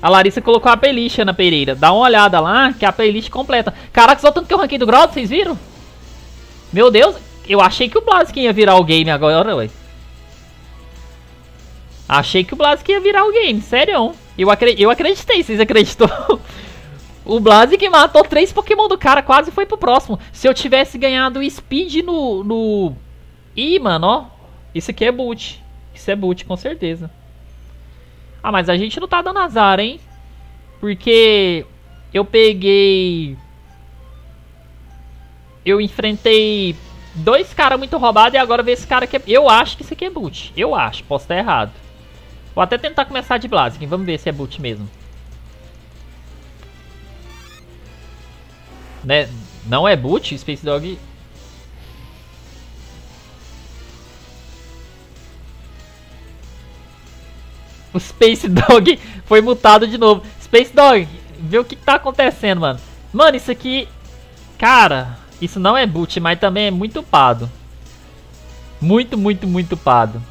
A Larissa colocou a playlist, Ana Pereira. Dá uma olhada lá, que é a playlist completa. Caraca, só tanto que eu ranquei do Groudon, vocês viram? Meu Deus, eu achei que o Blaziken ia virar o game agora, ué. Achei que o Blaziken ia virar o game, sério. Eu acreditei, vocês acreditaram? O Blaziken matou 3 Pokémon do cara, quase foi pro próximo. Se eu tivesse ganhado o Speed no... Ih, mano, ó. Isso aqui é boot. Isso é boot, com certeza. Ah, mas a gente não tá dando azar, hein? Porque eu peguei... Eu enfrentei 2 caras muito roubados e agora veio esse cara que é... Eu acho que isso aqui é boot. Eu acho, posso estar errado. Vou até tentar começar de Blaziken, vamos ver se é boot mesmo. Né? Não é boot, Space Dog. O Space Dog foi mutado de novo. Space Dog, vê o que tá acontecendo, mano. Mano, isso aqui... Cara, isso não é boot, mas também é muito upado. Muito, muito, muito upado.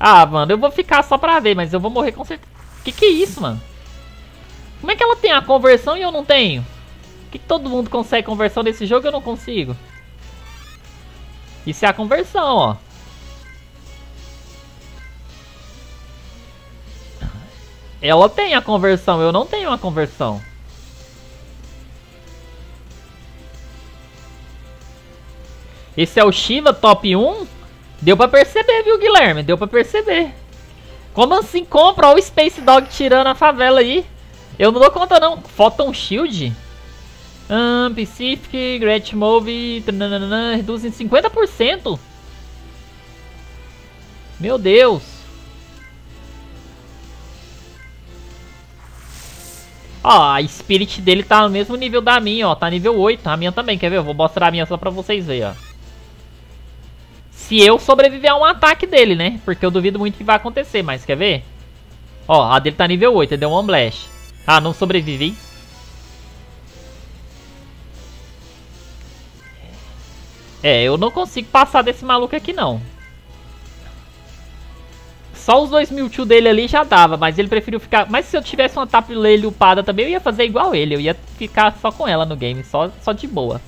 Ah, mano, eu vou ficar só pra ver, mas eu vou morrer com certeza. Que é isso, mano? Como é que ela tem a conversão e eu não tenho? Por que todo mundo consegue conversão nesse jogo e eu não consigo? Isso é a conversão, ó. Ela tem a conversão, eu não tenho a conversão. Esse é o Shiva top 1? Deu pra perceber, viu, Guilherme? Deu pra perceber. Como assim compra? Olha o Space Dog tirando a favela aí. Eu não dou conta, não. Photon Shield? Pacific, Great Move, reduz em 50%. Meu Deus. Ó, a Spirit dele tá no mesmo nível da minha, ó. Tá nível 8. A minha também, quer ver? Eu vou mostrar a minha só pra vocês verem, ó. Se eu sobreviver a um ataque dele, né? Porque eu duvido muito que vai acontecer, mas quer ver? Ó, a dele tá nível 8, ele deu um blast. Ah, não sobrevivi. É, eu não consigo passar desse maluco aqui, não. Só os dois Mewtwo dele ali já dava, mas ele preferiu ficar... Mas se eu tivesse uma Tapu Lele upada também, eu ia fazer igual ele. Eu ia ficar só com ela no game, só de boa.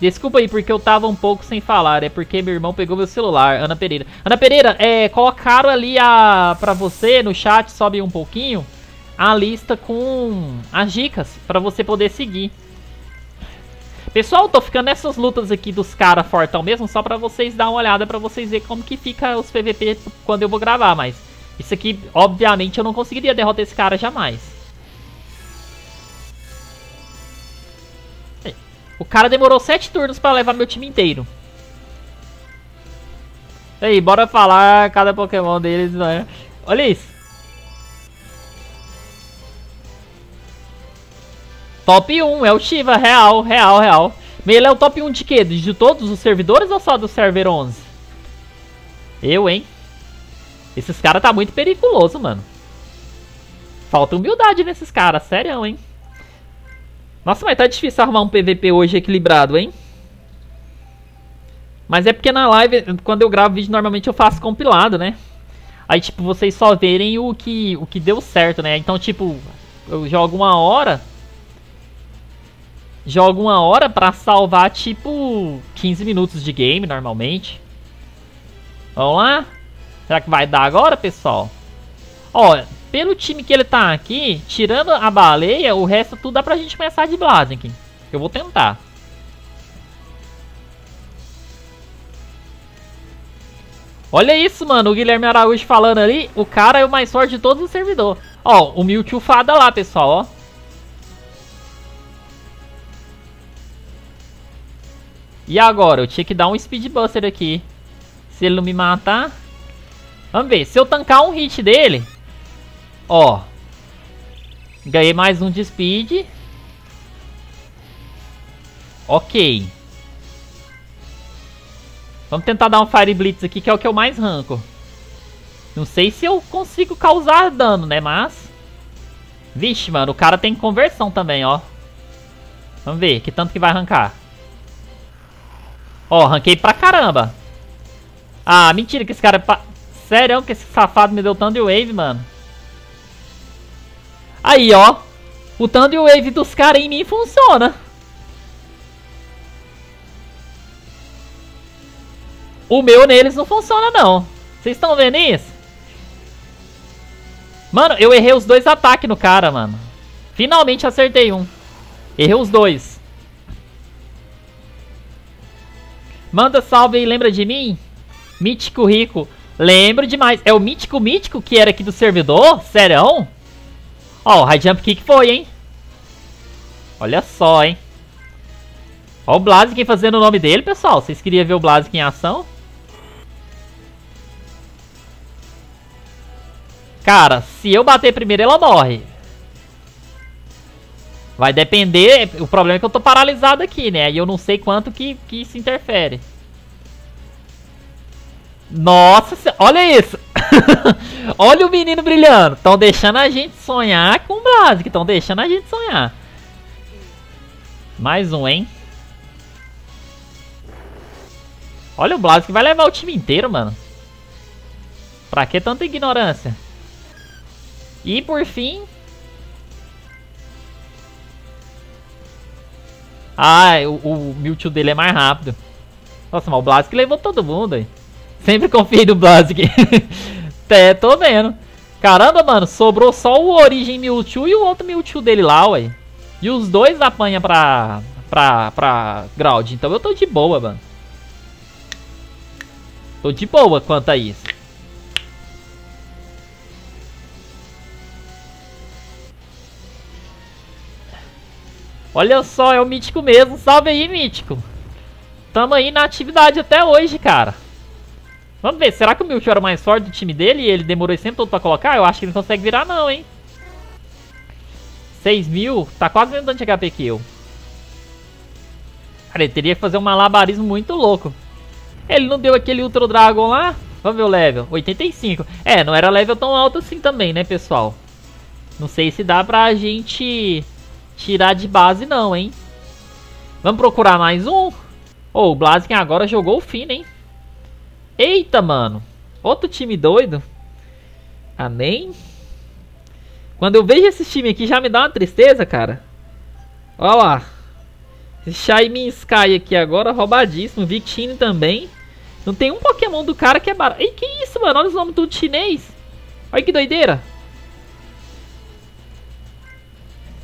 Desculpa aí, porque eu tava um pouco sem falar. É porque meu irmão pegou meu celular, Ana Pereira. Ana Pereira, colocaram ali pra você, no chat, sobe um pouquinho, a lista com as dicas pra você poder seguir. Pessoal, tô ficando nessas lutas aqui dos caras fortão mesmo, só pra vocês dar uma olhada, pra vocês verem como que fica os PVP quando eu vou gravar, mas... Isso aqui, obviamente, eu não conseguiria derrotar esse cara jamais. O cara demorou 7 turnos pra levar meu time inteiro. E aí, bora falar cada Pokémon deles, né? Olha isso. Top 1, é o Shiva, real. Ele é o top 1 de quê? De todos os servidores ou só do server 11? Eu, hein? Esses caras tá muito periculoso, mano. Falta humildade nesses caras, sério, hein? Nossa, mas tá difícil arrumar um PVP hoje equilibrado, hein? Mas é porque na live, quando eu gravo vídeo, normalmente eu faço compilado, né? Aí, tipo, vocês só verem o que deu certo, né? Então, tipo, eu jogo uma hora... Jogo uma hora pra salvar, tipo, 15 minutos de game, normalmente. Vamos lá? Será que vai dar agora, pessoal? Ó... Pelo time que ele tá aqui, tirando a baleia, o resto tudo dá pra gente começar de Blaziken. Eu vou tentar. Olha isso, mano. O Guilherme Araújo falando ali. O cara é o mais forte de todos os servidores. Ó, o Mewtwo fada lá, pessoal, ó. E agora? Eu tinha que dar um Speed Buster aqui. Se ele não me matar... Vamos ver. Se eu tancar um hit dele... Ó, ganhei mais um de speed. Ok. Vamos tentar dar um Fire Blitz aqui, que é o que eu mais ranco. Não sei se eu consigo causar dano, né, mas... Vixe, mano, o cara tem conversão também, ó. Vamos ver, que tanto que vai arrancar. Ó, ranquei pra caramba. Ah, mentira que esse cara... Sério, que esse safado me deu Thunder Wave, mano. Aí, ó, o Thunder Wave dos caras em mim funciona. O meu neles não funciona, não. Vocês estão vendo isso? Mano, eu errei os dois ataques no cara, mano. Finalmente acertei um. Errei os dois. Manda salve e lembra de mim? Mítico Rico. Lembro demais. É o Mítico que era aqui do servidor? Sério? Ó, o High Jump Kick foi, hein? Olha só, hein? Ó o Blaziken fazendo o nome dele, pessoal. Vocês queriam ver o Blaziken em ação? Cara, se eu bater primeiro, ela morre. Vai depender... O problema é que eu tô paralisado aqui, né? E eu não sei quanto que isso interfere. Nossa, olha isso. Olha o menino brilhando. Estão deixando a gente sonhar com o Blaziken. Estão deixando a gente sonhar. Mais um, hein? Olha o Blaziken, vai levar o time inteiro, mano. Pra que tanta ignorância? E por fim... Ah, o Mewtwo dele é mais rápido. Nossa, mas o Blaziken levou todo mundo aí. Sempre confiei no Blaziken. Tô vendo. Caramba, mano, sobrou só o Origem Mewtwo e o outro Mewtwo dele lá, ué. E os dois apanha pra Groudon. Então eu tô de boa, mano. Tô de boa quanto a isso. Olha só, é o Mítico mesmo. Salve aí, Mítico. Tamo aí na atividade até hoje, cara. Vamos ver, será que o Mewtwo era o mais forte do time dele e ele demorou esse tempo todo pra colocar? Eu acho que ele não consegue virar não, hein. 6.000, tá quase mesmo dando de HP que eu. Cara, ele teria que fazer um malabarismo muito louco. Ele não deu aquele Ultra Dragon lá? Vamos ver o level, 85. É, não era level tão alto assim também, né, pessoal? Não sei se dá pra gente... tirar de base não, hein? Vamos procurar mais um? Oh, o Blaziken agora jogou o fino, hein? Eita, mano. Outro time doido. Amém? Quando eu vejo esse time aqui já me dá uma tristeza, cara. Olha lá. Shiny Sky aqui agora, roubadíssimo. Victini também. Não tem um Pokémon do cara que é barato. Ei, que isso, mano? Olha os nomes tudo chinês. Olha que doideira.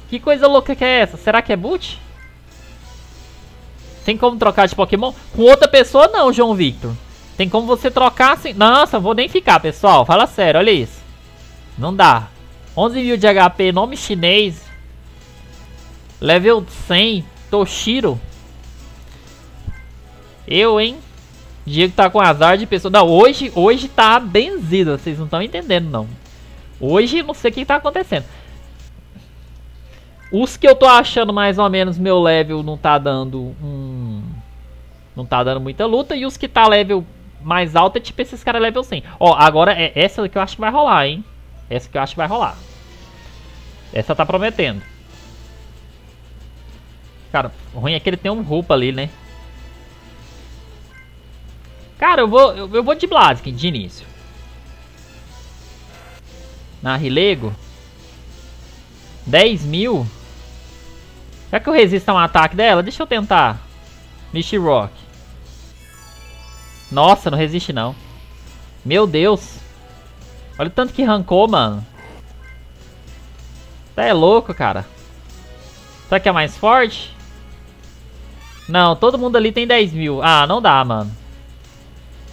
Que coisa louca que é essa? Será que é boot? Tem como trocar de Pokémon? Com outra pessoa não, João Vitor. Tem como você trocar sem... Nossa, vou nem ficar, pessoal. Fala sério, olha isso. Não dá. 11.000 de HP, nome chinês. Level 100, Toshiro. Eu, hein? Diego tá com azar de pessoa... Não, hoje tá benzido. Vocês não estão entendendo, não. Hoje, não sei o que tá acontecendo. Os que eu tô achando mais ou menos meu level não tá dando não tá dando muita luta. E os que tá level mais alto é tipo esses caras level 100. Ó, agora é essa que eu acho que vai rolar, hein. Essa que eu acho que vai rolar. Essa tá prometendo. Cara, o ruim é que ele tem um roupa ali, né. Cara, eu vou de Blaziken de início. Na Rilego 10.000. Será que eu resisto a um ataque dela? Deixa eu tentar. Misty Rock. Nossa, não resiste não. Meu Deus. Olha o tanto que arrancou, mano. Tá é louco, cara. Será que é mais forte? Não, todo mundo ali tem 10.000. Ah, não dá, mano.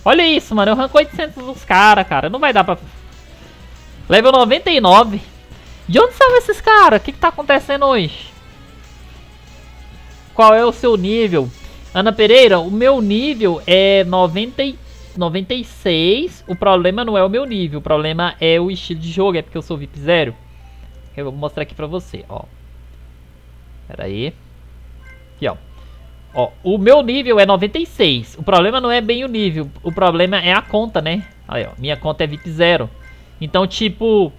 Olha isso, mano. Eu arranco 800 dos caras, cara. Não vai dar pra... Level 99. De onde são esses caras? O que tá acontecendo hoje? Qual é o seu nível? Ana Pereira, o meu nível é 96. O problema não é o meu nível. O problema é o estilo de jogo. É porque eu sou VIP 0. Eu vou mostrar aqui pra você, ó. Pera aí. Aqui, ó. Ó, o meu nível é 96. O problema não é bem o nível. O problema é a conta, né? Aí, ó. Minha conta é VIP 0. Então, tipo...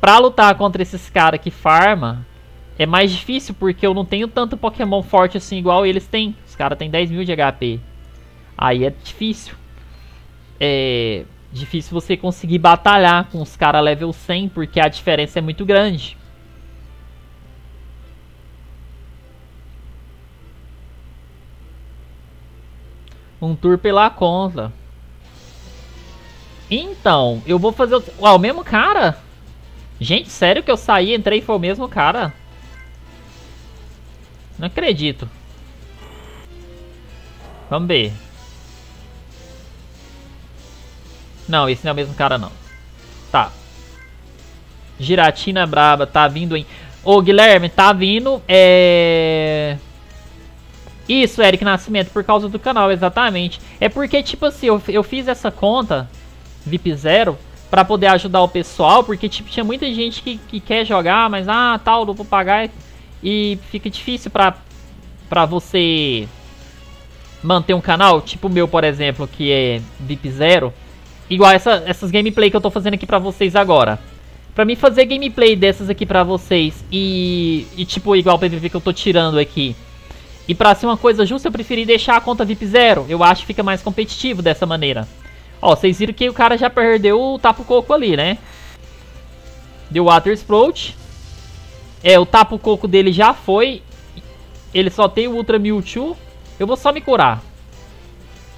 Pra lutar contra esses caras que farma, é mais difícil porque eu não tenho tanto Pokémon forte assim igual eles têm. Os caras têm 10.000 de HP. Aí é difícil. É difícil você conseguir batalhar com os caras level 100 porque a diferença é muito grande. Um tour pela conta. Então, eu vou fazer... Uau, o mesmo cara... Gente, sério que eu saí, entrei e foi o mesmo cara? Não acredito. Vamos ver. Não, esse não é o mesmo cara não. Tá. Giratina braba, tá vindo em... Ô, Guilherme, tá vindo, Isso, Eric Nascimento, por causa do canal, exatamente. É porque, tipo assim, eu fiz essa conta, VIP 0... Pra poder ajudar o pessoal, porque tipo, tinha muita gente que quer jogar, mas ah, tal, não vou pagar. E fica difícil pra você manter um canal, tipo o meu, por exemplo, que é VIP 0. Igual essas gameplay que eu tô fazendo aqui pra vocês agora. Pra mim fazer gameplay dessas aqui pra vocês e tipo igual o PVP que eu tô tirando aqui. E pra ser uma coisa justa, eu preferi deixar a conta VIP 0. Eu acho que fica mais competitivo dessa maneira. Ó, vocês viram que o cara já perdeu o Tapu Koko ali, né? Deu Water Sprout. É, o Tapu Koko dele já foi. Ele só tem o Ultra Mewtwo. Eu vou só me curar.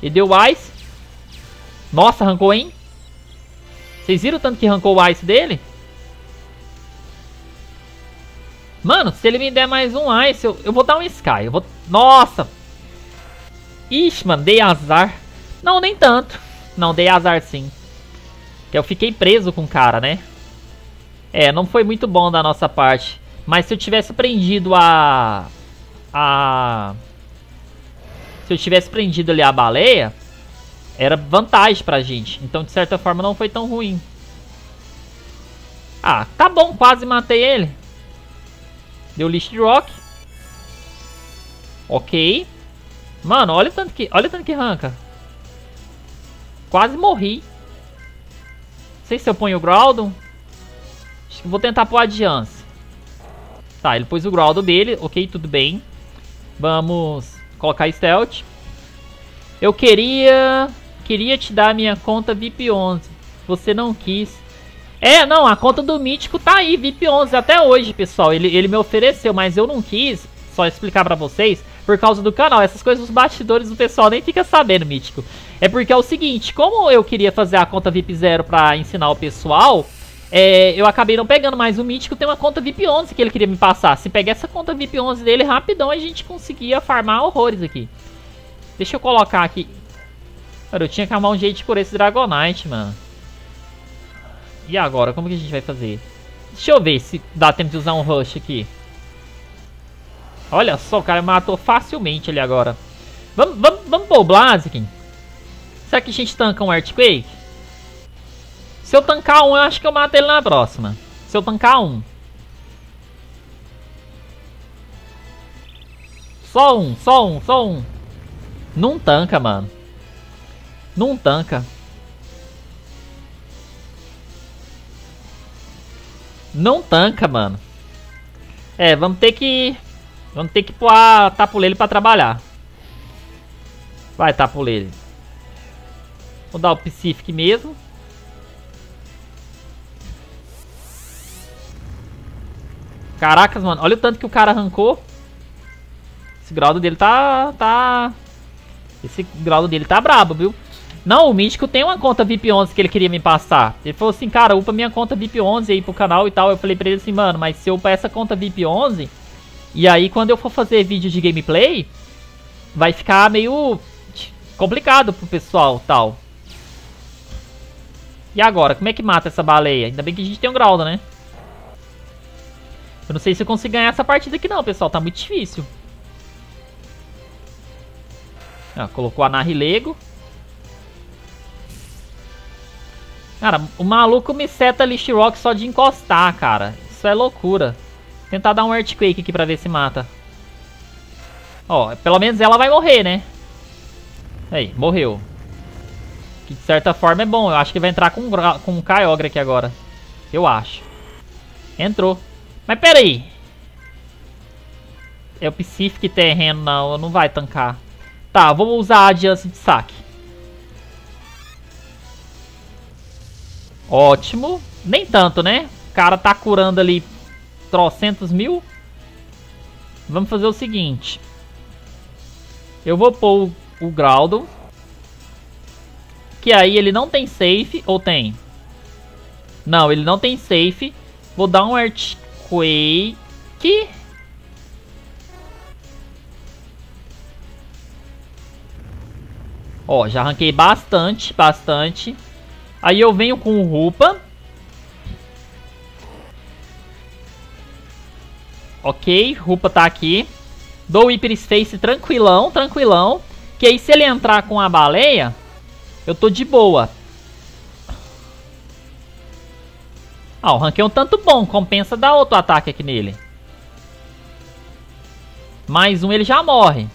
E deu Ice. Nossa, arrancou, hein? Vocês viram o tanto que arrancou o Aizo dele? Mano, se ele me der mais um Aizo, eu vou dar um Sky. Eu vou... Nossa! Ixi, mano, dei azar. Não, nem tanto. Não, dei azar sim. Porque eu fiquei preso com o cara, né? É, não foi muito bom da nossa parte. Mas se eu tivesse prendido a... Se eu tivesse prendido ali a baleia... Era vantagem pra gente. Então, de certa forma, não foi tão ruim. Ah, tá bom. Quase matei ele. Deu lixo de rock. Ok. Mano, olha o tanto que arranca. Quase morri. Não sei se eu ponho o Groudon. Acho que vou tentar pôr a Diancie. Tá, ele pôs o Groudon dele. Ok, tudo bem. Vamos colocar Stealth. Eu queria te dar minha conta VIP 11. Você não quis. É, não, a conta do Mítico tá aí, VIP 11 até hoje, pessoal. Ele me ofereceu, mas eu não quis. Só explicar pra vocês, por causa do canal. Essas coisas dos bastidores o pessoal nem fica sabendo, Mítico. É porque é o seguinte, como eu queria fazer a conta VIP 0 pra ensinar o pessoal, eu acabei não pegando, mas o Mítico tem uma conta VIP 11 que ele queria me passar. Se pegar essa conta VIP 11 dele, rapidão a gente conseguia farmar horrores aqui. Deixa eu colocar aqui. Cara, eu tinha que arrumar um jeito de curar esse Dragonite, mano. E agora? Como que a gente vai fazer? Deixa eu ver se dá tempo de usar um rush aqui. Olha só, o cara matou facilmente ali agora. Vamos pôr o Blaziken. Será que a gente tanca um Earthquake? Se eu tancar um, eu acho que eu mato ele na próxima. Se eu tancar um. Só um. Não tanca, mano. Não tanca. Não tanca, mano. É, vamos ter que... Vamos ter que pôr a Tapulele pra trabalhar. Vai, Tapulele. Vou dar o Pacific mesmo. Caracas, mano. Olha o tanto que o cara arrancou. Esse grau dele tá... Esse Groudon dele tá brabo, viu? Não, o Mítico tem uma conta VIP 11 que ele queria me passar. Ele falou assim, cara, upa minha conta VIP 11 aí pro canal e tal. Eu falei pra ele assim, mano, mas se eu upar essa conta VIP 11, e aí quando eu for fazer vídeo de gameplay, vai ficar meio complicado pro pessoal e tal. E agora, como é que mata essa baleia? Ainda bem que a gente tem um Groudon, né? Eu não sei se eu consigo ganhar essa partida aqui não, pessoal. Tá muito difícil. Ah, colocou a Narrilego. Cara, o maluco me seta Lichrock só de encostar, cara. Isso é loucura. Vou tentar dar um Earthquake aqui pra ver se mata. Ó, pelo menos ela vai morrer, né? Aí, morreu. Que de certa forma é bom. Eu acho que vai entrar com um Kyogre aqui agora. Eu acho. Entrou. Mas pera aí. É o Pacific terreno, não. Não vai tancar. Tá, vou usar a Diancie de saque. Ótimo. Nem tanto, né? O cara tá curando ali trocentos mil. Vamos fazer o seguinte. Eu vou pôr o Groudon. Que aí ele não tem safe. Ou tem? Não, ele não tem safe. Vou dar um Earthquake. Ó, já arranquei bastante. Aí eu venho com o Rupa. Ok, Rupa tá aqui. Dou o Hyper Space tranquilão. Que aí se ele entrar com a baleia, eu tô de boa. Ah, eu arranquei um tanto bom. Compensa dar outro ataque aqui nele. Mais um, ele já morre.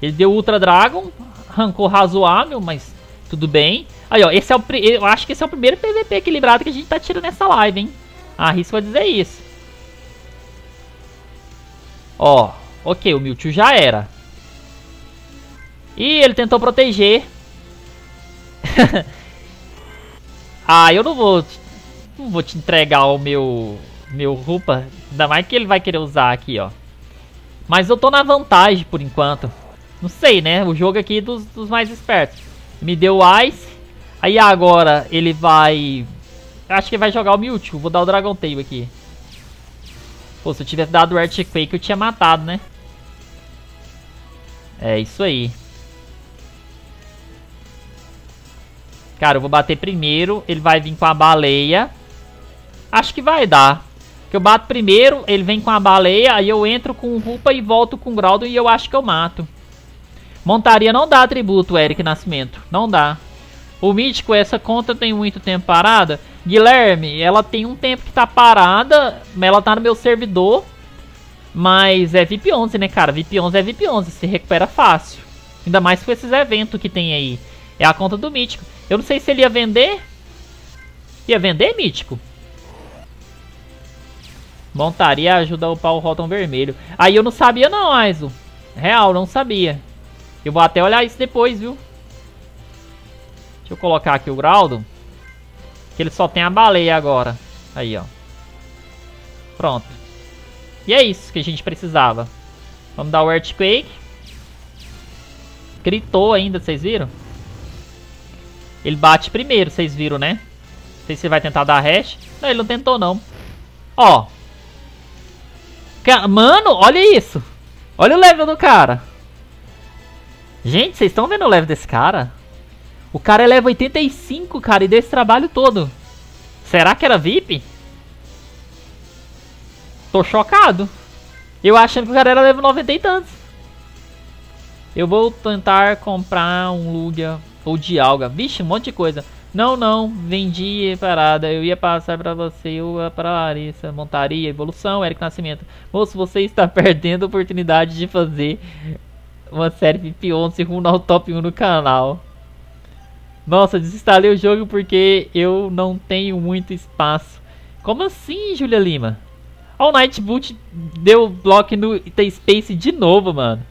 Ele deu Ultra Dragon. Arrancou razoável, mas tudo bem. Aí, ó, esse é o eu acho que esse é o primeiro PVP equilibrado que a gente tá tirando nessa live, hein? Arrisco a dizer isso. Ó, ok, o Mewtwo já era. Ih, ele tentou proteger. Ah, eu não vou te entregar o meu Rupa. Ainda mais que ele vai querer usar aqui, ó. Mas eu tô na vantagem por enquanto. Não sei, né? O jogo aqui dos mais espertos. Me deu Ice. Aí agora ele vai Acho que vai jogar o Mewtwo. Vou dar o Dragon Tail aqui. Pô, se eu tivesse dado o Earthquake, eu tinha matado, né? É isso aí. Cara, eu vou bater primeiro. Ele vai vir com a baleia. Acho que vai dar. Porque eu bato primeiro, ele vem com a baleia. Aí eu entro com o Rupa e volto com o Groudon. E eu acho que eu mato. Montaria não dá atributo, Eric Nascimento. Não dá. O Mítico, essa conta tem muito tempo parada. Guilherme, ela tem um tempo que tá parada. Ela tá no meu servidor. Mas é VIP 11, né, cara? VIP 11 é VIP 11. Se recupera fácil. Ainda mais com esses eventos que tem aí. É a conta do Mítico. Eu não sei se ele ia vender. Ia vender, Mítico? Montaria ajuda a upar o Rotom vermelho. Aí eu não sabia não, Aizo. Real, não sabia. Eu vou até olhar isso depois, viu? Deixa eu colocar aqui o Groudon. Que ele só tem a baleia agora. Aí, ó. Pronto. E é isso que a gente precisava. Vamos dar o Earthquake. Gritou ainda, vocês viram? Ele bate primeiro, vocês viram, né? Não sei se ele vai tentar dar hash. Não, ele não tentou, não. Ó. Mano, olha isso. Olha o level do cara. Gente, vocês estão vendo o level desse cara? O cara é level 85, cara. E deu esse trabalho todo. Será que era VIP? Tô chocado. Eu achando que o cara era level 90 e tantos. Eu vou tentar comprar um Lugia ou Dialga. Vixe, um monte de coisa. Não, não. Vendi parada. Eu ia passar pra você. Eu ia pra Larissa. Montaria, evolução, Eric Nascimento. Moço, você está perdendo a oportunidade de fazer uma série VIP 11 rumo ao top 1 no canal. Nossa, desinstalei o jogo porque eu não tenho muito espaço. Como assim, Julia Lima? Ó, o Nightboot deu bloco no T-Space de novo, mano.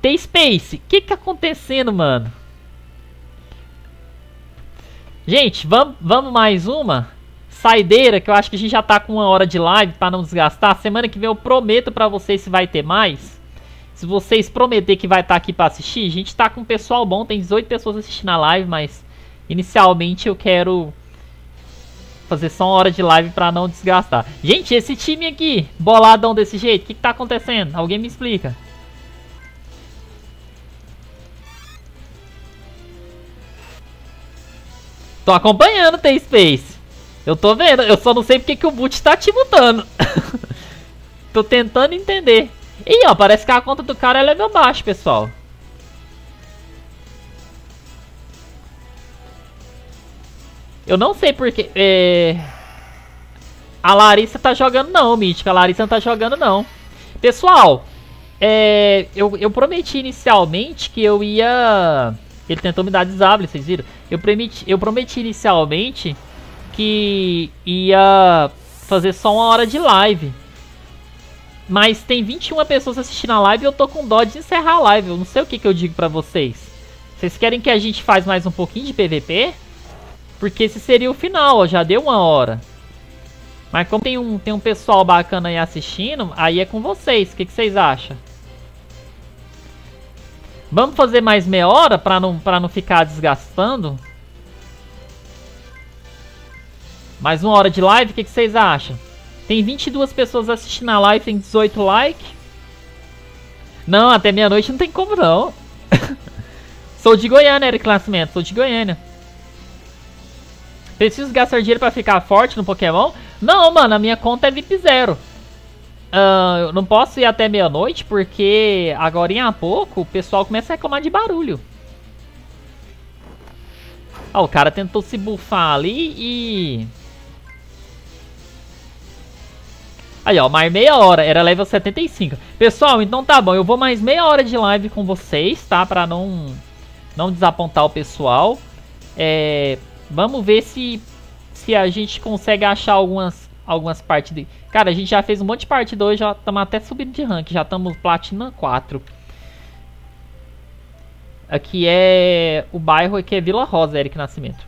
T-Space, o que que tá acontecendo, mano? Gente, vamos mais uma saideira, que eu acho que a gente já tá com uma hora de live pra não desgastar. Semana que vem eu prometo pra vocês se vai ter mais. Se vocês prometerem que vai estar aqui pra assistir, a gente tá com um pessoal bom, tem 18 pessoas assistindo a live, mas inicialmente eu quero fazer só uma hora de live pra não desgastar. Gente, esse time aqui, boladão desse jeito, o que que tá acontecendo? Alguém me explica. Tô acompanhando o T-Space. Eu tô vendo, eu só não sei porque que o boot tá te mutando. Tô tentando entender. Ih, ó, parece que a conta do cara é level baixo, pessoal. Eu não sei porque... A Larissa tá jogando não, Mítica. A Larissa não tá jogando não. Pessoal, eu prometi inicialmente que eu ia... Ele tentou me dar desable, vocês viram? Eu prometi inicialmente que ia fazer só uma hora de live. Mas tem 21 pessoas assistindo a live e eu tô com dó de encerrar a live. Eu não sei o que que eu digo pra vocês. Vocês querem que a gente faz mais um pouquinho de PVP? Porque esse seria o final, ó. Já deu uma hora. Mas como tem um pessoal bacana aí assistindo, aí é com vocês. O que que vocês acham? Vamos fazer mais meia hora pra não ficar desgastando? Mais uma hora de live? O que que vocês acham? Tem 22 pessoas assistindo a live, tem 18 likes. Não, até meia-noite não tem como não. Sou de Goiânia, Eric Nascimento, sou de Goiânia. Preciso gastar dinheiro pra ficar forte no Pokémon? Não, mano, a minha conta é VIP 0. Eu não posso ir até meia-noite porque agora há pouco o pessoal começa a reclamar de barulho. Ó, o cara tentou se bufar ali e... Aí, ó, mais meia hora, era level 75. Pessoal, então tá bom, eu vou mais meia hora de live com vocês, tá? Pra não desapontar o pessoal. Vamos ver se a gente consegue achar algumas partidas. Cara, a gente já fez um monte de partida hoje, já estamos até subindo de rank, já estamos Platina 4. Aqui é o bairro, aqui é Vila Rosa, Eric Nascimento.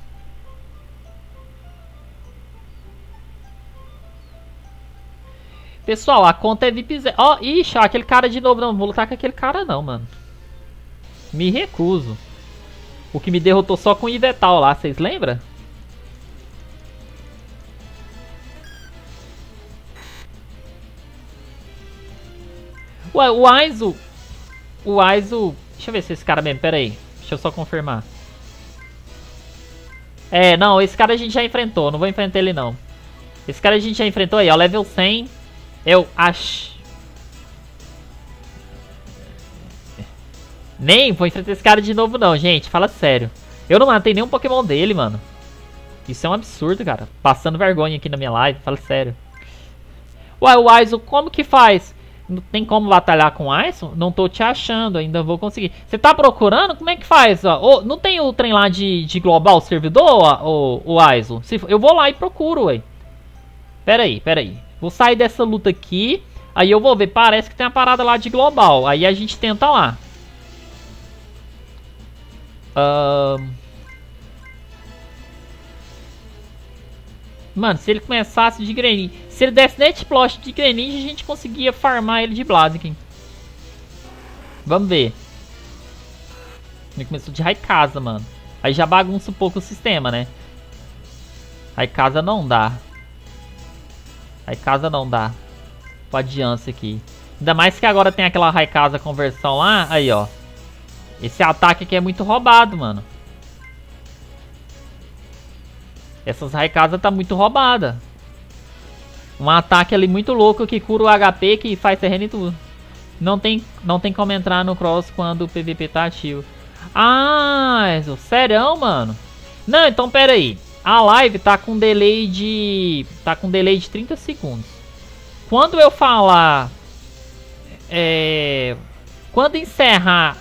Pessoal, a conta é VIP 0. Ó, ixi, aquele cara de novo. Não vou lutar com aquele cara não, mano. Me recuso. O que me derrotou só com o Ivetal lá, vocês lembram? Ué, o Aizo... O Aizo... Deixa eu ver se é esse cara mesmo, pera aí. Deixa eu só confirmar. É, não, esse cara a gente já enfrentou. Não vou enfrentar ele, não. Esse cara a gente já enfrentou aí, ó. Level 100. Eu acho... Nem vou enfrentar esse cara de novo, não, gente. Fala sério. Eu não matei nenhum Pokémon dele, mano. Isso é um absurdo, cara. Passando vergonha aqui na minha live. Fala sério. Uai, o Aizo, como que faz? Não tem como batalhar com o Aizo? Não tô te achando, ainda vou conseguir. Você tá procurando? Como é que faz? Ó? Ô, não tem o trem lá de global servidor, o Aizo? Eu vou lá e procuro, ué. Pera aí. Vou sair dessa luta aqui. Aí eu vou ver. Parece que tem uma parada lá de global. Aí a gente tenta lá. Mano, se ele começasse de Greninja... Se ele desse Netplot de Greninja, a gente conseguia farmar ele de Blaziken. Vamos ver. Ele começou de Rayquaza, mano. Aí já bagunça um pouco o sistema, né? Rayquaza não dá. Rayquaza não dá. Pra Diancie aqui. Ainda mais que agora tem aquela Rayquaza conversão lá. Aí, ó. Esse ataque aqui é muito roubado, mano. Essas Rayquaza tá muito roubada. Um ataque ali muito louco que cura o HP, que faz terreno e tudo. Não tem como entrar no cross quando o PVP tá ativo. Ah, sério, mano? Não, então pera aí. A live tá com delay de... Tá com delay de 30 segundos. Quando eu falar... Quando encerrar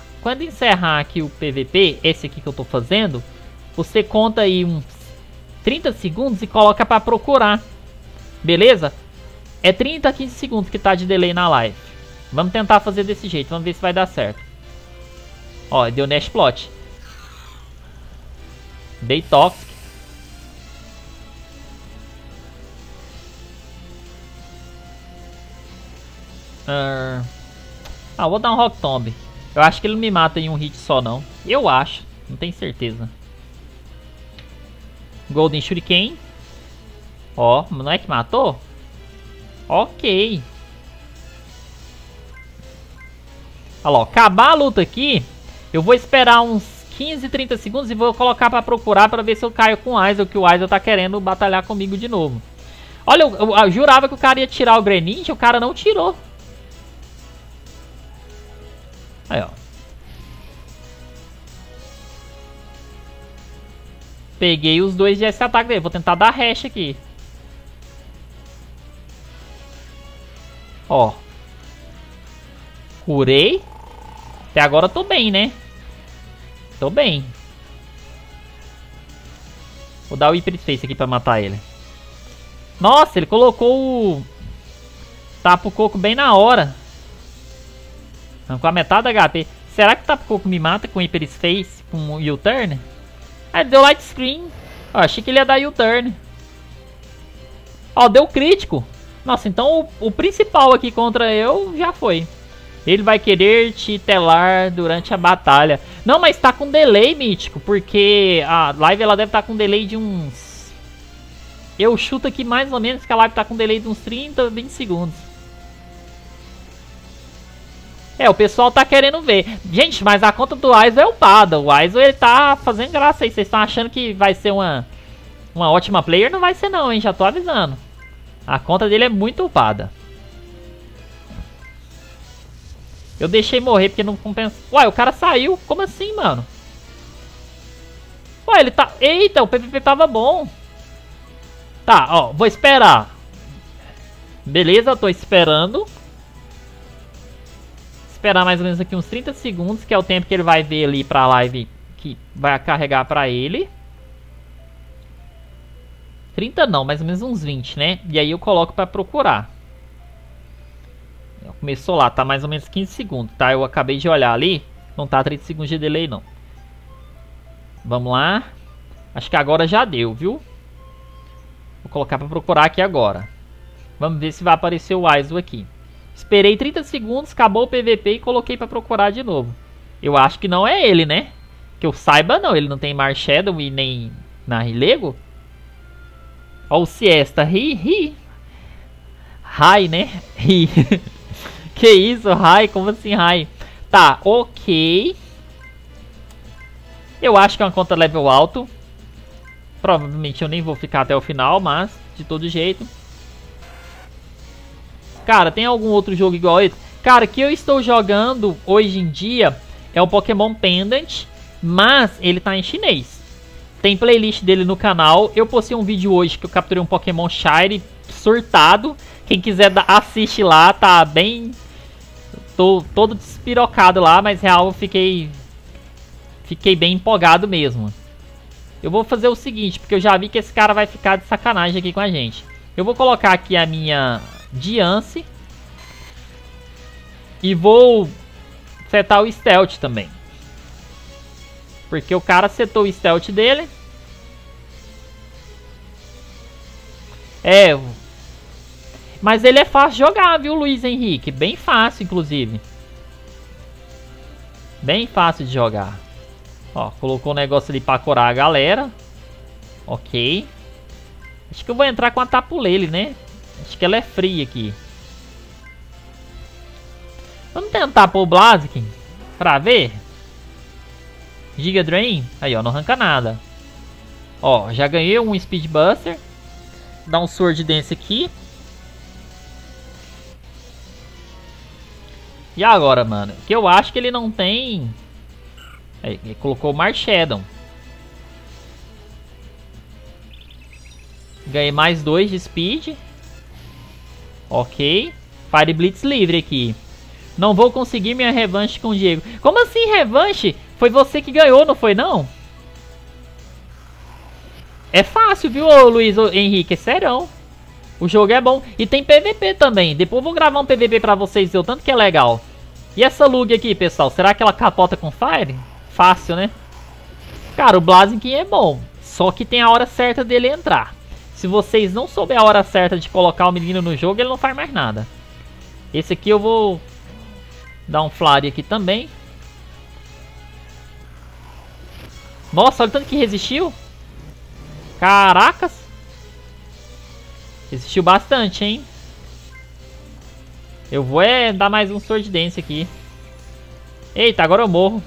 aqui o PVP, esse aqui que eu tô fazendo, você conta aí uns 30 segundos e coloca pra procurar. Beleza? É 30 a 15 segundos que tá de delay na live. Vamos tentar fazer desse jeito, vamos ver se vai dar certo. Ó, deu Nash Plot. Dei Toxic. Ah, vou dar um Rock Tomb. Eu acho que ele não me mata em um hit só, não. Eu acho. Não tenho certeza. Golden Shuriken. Ó, não é que matou? Ok. Olha lá, acabar a luta aqui. Eu vou esperar uns 15, 30 segundos e vou colocar pra procurar pra ver se eu caio com o Aizo, que o Aizo tá querendo batalhar comigo de novo. Olha, eu jurava que o cara ia tirar o Greninja, o cara não tirou. Aí, ó. Peguei os dois de esse ataque dele. Vou tentar dar hash aqui. Ó. Curei. Até agora eu tô bem, né? Tô bem. Vou dar o Hyper Space aqui pra matar ele. Nossa, ele colocou o... Tapu Koko bem na hora. Com a metade da HP. Será que o Tapu Koko me mata com Hyper Space? Com o U-Turn? Ah, deu Light Screen. Ó, achei que ele ia dar U-Turn. Ó, deu crítico. Nossa, então o principal aqui contra eu já foi. Ele vai querer te telar durante a batalha. Não, mas tá com delay, Mítico. Porque a live ela deve estar com delay de uns... Eu chuto aqui mais ou menos que a live tá com delay de uns 30, 20 segundos. É, o pessoal tá querendo ver. Gente, mas a conta do Aizo é upada. O Aizo, ele tá fazendo graça aí. Vocês estão achando que vai ser uma ótima player? Não vai ser não, hein? Já tô avisando. A conta dele é muito upada. Eu deixei morrer porque não compensa. Uai, o cara saiu. Como assim, mano? Uai, ele tá... Eita, o PVP tava bom. Tá, ó. Vou esperar. Beleza, eu tô esperando. Esperar mais ou menos aqui uns 30 segundos, que é o tempo que ele vai ver ali pra live que vai carregar pra ele. 30 não, mais ou menos uns 20, né? E aí eu coloco pra procurar. Começou lá, tá mais ou menos 15 segundos, tá? Eu acabei de olhar ali, não tá 30 segundos de delay não. Vamos lá. Acho que agora já deu, viu? Vou colocar pra procurar aqui agora. Vamos ver se vai aparecer o Aizo aqui. Esperei 30 segundos, acabou o PVP e coloquei pra procurar de novo. Eu acho que não é ele, né? Que eu saiba não, ele não tem Mar Shadow e nem Narrilego. Ó o Siesta, ri, né? Ri. Que isso, Rai? Como assim, Rai? Tá, ok. Eu acho que é uma conta level alto. Provavelmente eu nem vou ficar até o final, mas de todo jeito. Cara, tem algum outro jogo igual esse? Cara, que eu estou jogando hoje em dia é o Pokémon Pendant, mas ele tá em chinês. Tem playlist dele no canal. Eu postei um vídeo hoje que eu capturei um Pokémon Shiny surtado. Quem quiser assiste lá, tá bem... Tô todo despirocado lá, mas real eu fiquei bem empolgado mesmo. Eu vou fazer o seguinte, porque eu já vi que esse cara vai ficar de sacanagem aqui com a gente. Eu vou colocar aqui a minha Diancie. E vou setar o Stealth também. Porque o cara setou o Stealth dele. É... Mas ele é fácil jogar, viu, Luiz Henrique? Bem fácil, inclusive. Bem fácil de jogar. Ó, colocou um negócio ali pra curar a galera. Ok. Acho que eu vou entrar com a Tapulele, né? Acho que ela é fria aqui. Vamos tentar pôr o Blaziken pra ver. Giga Drain. Aí, ó, não arranca nada. Ó, já ganhei um Speed Buster. Dá um Sword Dance aqui. E agora, mano? Que eu acho que ele não tem... Aí, ele colocou o Marshadon. Ganhei mais 2 de Speed. Ok. Fire Blitz livre aqui. Não vou conseguir minha revanche com o Diego. Como assim revanche? Foi você que ganhou, não foi não? É fácil, viu, Luiz Henrique? É serão. O jogo é bom. E tem PVP também. Depois eu vou gravar um PVP pra vocês verem o tanto que é legal. E essa Lugia aqui, pessoal? Será que ela capota com Fire? Fácil, né? Cara, o Blaziken é bom. Só que tem a hora certa dele entrar. Se vocês não souberem a hora certa de colocar o menino no jogo, ele não faz mais nada. Esse aqui eu vou... dar um flare aqui também. Nossa, olha o tanto que resistiu. Caracas. Resistiu bastante, hein? Eu vou é dar mais um Sword Dance aqui. Eita, agora eu morro.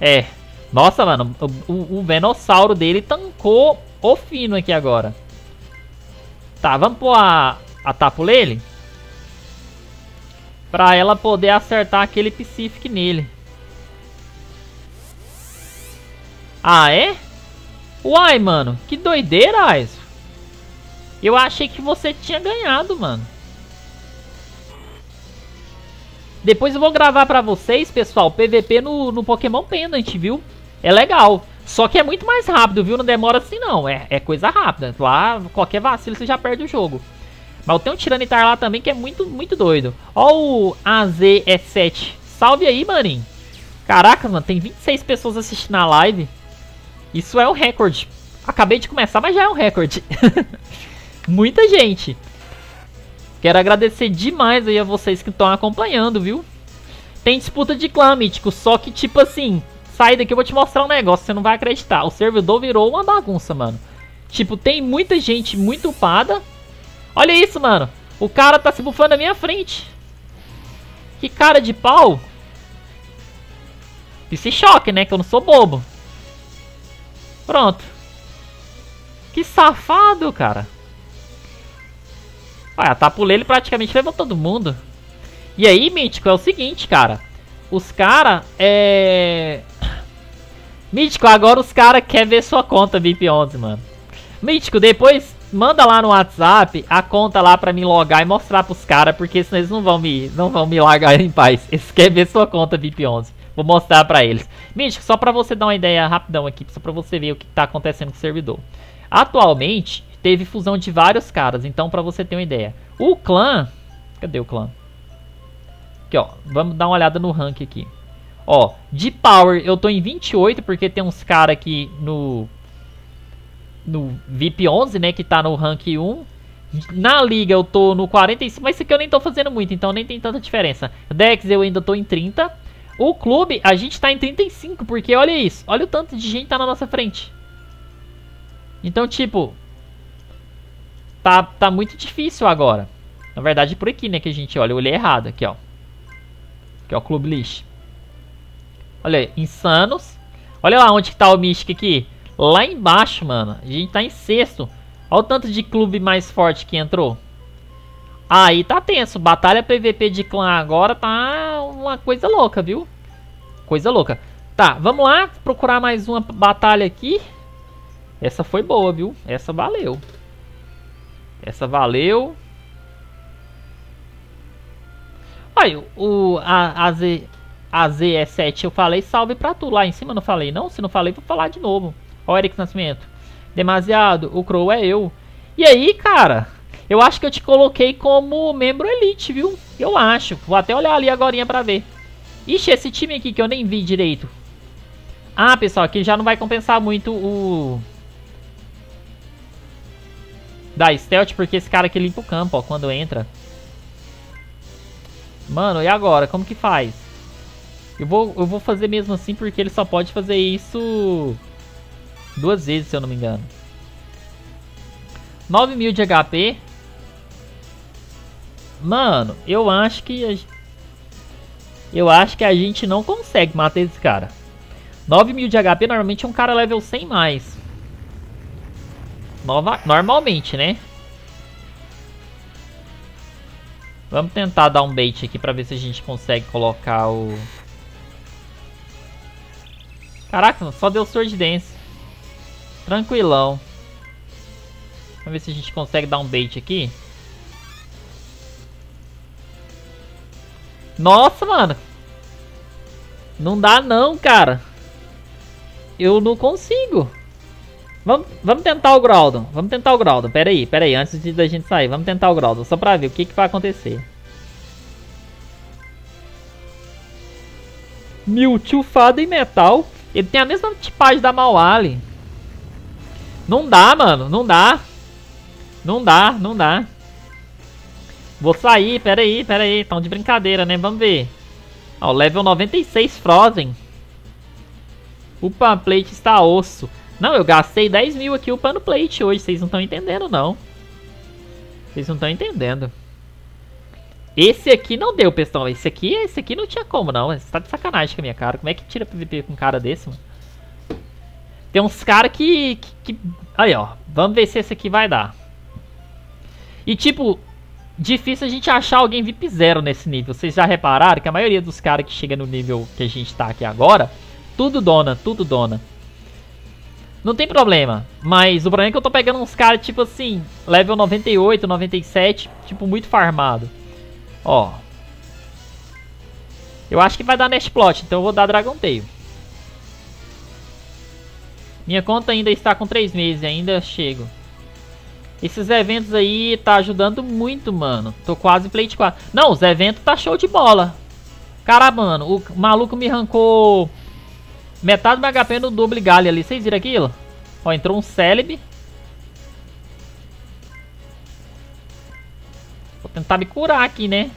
É. Nossa, mano. O Venossauro dele tancou o fino aqui agora. Tá, vamos pôr a Tapulele. Pra ela poder acertar aquele Pacific nele. Ah, é? Uai, mano. Que doideira, Aizo. Eu achei que você tinha ganhado, mano. Depois eu vou gravar pra vocês, pessoal, PVP no Pokémon Pendant, viu? É legal. Só que é muito mais rápido, viu? Não demora assim, não. É coisa rápida. Lá, qualquer vacilo, você já perde o jogo. Mas tem um Tiranitar lá também que é muito, muito doido. Ó o AZE7. Salve aí, maninho. Caraca, mano, tem 26 pessoas assistindo a live. Isso é um recorde. Acabei de começar, mas já é um recorde. Muita gente. Quero agradecer demais aí a vocês que estão acompanhando, viu? Tem disputa de clã, Mítico. Só que, tipo assim, sai daqui, eu vou te mostrar um negócio. Você não vai acreditar. O servidor virou uma bagunça, mano. Tipo, tem muita gente muito upada. Olha isso, mano. O cara tá se bufando na minha frente. Que cara de pau. E se choque, né? Que eu não sou bobo. Pronto. Que safado, cara. Olha, a Tapulele praticamente levou todo mundo. E aí, Mítico, é o seguinte, cara. Os caras, Mítico, agora os caras querem ver sua conta VIP 11, mano. Mítico, depois manda lá no WhatsApp a conta lá pra me logar e mostrar pros caras. Porque senão eles não vão me largar em paz. Eles querem ver sua conta VIP 11. Vou mostrar pra eles. Mítico, só pra você dar uma ideia rapidão aqui. Só pra você ver o que tá acontecendo com o servidor. Atualmente... teve fusão de vários caras, então pra você ter uma ideia. O clã... Cadê o clã? Aqui, ó. Vamos dar uma olhada no rank aqui. Ó, de power eu tô em 28, porque tem uns caras aqui no VIP 11, né, que tá no rank 1. Na liga eu tô no 45, mas isso aqui eu nem tô fazendo muito, então nem tem tanta diferença. Dex eu ainda tô em 30. O clube, a gente tá em 35, porque olha isso. Olha o tanto de gente que tá na nossa frente. Então, tipo... Tá muito difícil agora. Na verdade, por aqui, né, que a gente olha. Eu olhei errado aqui, ó. Aqui, ó, Clube Lixo. Olha aí, insanos. Olha lá onde que tá o Mystic aqui. Lá embaixo, mano. A gente tá em sexto. Olha o tanto de clube mais forte que entrou. Aí tá tenso. Batalha PVP de clã agora tá uma coisa louca, viu? Coisa louca. Tá, vamos lá procurar mais uma batalha aqui. Essa foi boa, viu? Essa valeu. Essa valeu. Olha, a ZE7 eu falei salve pra tu. Lá em cima eu não falei, não? Se não falei, vou falar de novo. Ó, Eric Nascimento. Demasiado, o Crow é eu. E aí, cara? Eu acho que eu te coloquei como membro elite, viu? Eu acho. Vou até olhar ali agorinha pra ver. Ixi, esse time aqui que eu nem vi direito. Ah, pessoal, aqui já não vai compensar muito o... da Stealth, porque esse cara aqui limpa o campo, ó, quando entra. Mano, e agora? Como que faz? Eu vou fazer mesmo assim, porque ele só pode fazer isso... 2 vezes, se eu não me engano. 9.000 de HP. Mano, eu acho que a gente não consegue matar esse cara. 9.000 de HP, normalmente é um cara level 100 mais. Normalmente, né? Vamos tentar dar um bait aqui pra ver se a gente consegue colocar o... Caraca, só deu Sword Dance. Tranquilão. Vamos ver se a gente consegue dar um bait aqui. Nossa, mano. Não dá não, cara. Eu não consigo. Vamos tentar o Groudon. Vamos tentar o Groudon. Pera aí. Antes da gente sair, vamos tentar o Groudon. Só pra ver o que, que vai acontecer. Mewtwo, Fada e Metal. Ele tem a mesma tipagem da Mawali. Não dá, mano. Não dá. Vou sair. Pera aí. Tão de brincadeira, né? Vamos ver. Ó, level 96 Frozen. O Pamplate está osso. Não, eu gastei 10.000 aqui upando plate hoje. Vocês não estão entendendo, não. Vocês não estão entendendo. Esse aqui não deu, pessoal. Esse aqui não tinha como, não. Você tá de sacanagem com a minha cara. Como é que tira PVP com um cara desse, mano? Tem uns caras que... Aí, ó. Vamos ver se esse aqui vai dar. E, tipo... Difícil a gente achar alguém VIP 0 nesse nível. Vocês já repararam que a maioria dos caras que chega no nível que a gente tá aqui agora... Tudo dona. Não tem problema, mas o problema é que eu tô pegando uns caras, tipo assim, level 98, 97, tipo, muito farmado. Ó. Eu acho que vai dar Nest Plot, então eu vou dar Dragon Tail. Minha conta ainda está com 3 meses, ainda chego. Esses eventos aí tá ajudando muito, mano. Tô quase plate 4. Não, os eventos tá show de bola. Cara, mano, o maluco me arrancou... Metade do HP no double galho ali. Vocês viram aquilo? Ó, entrou um célebre. Vou tentar me curar aqui, né?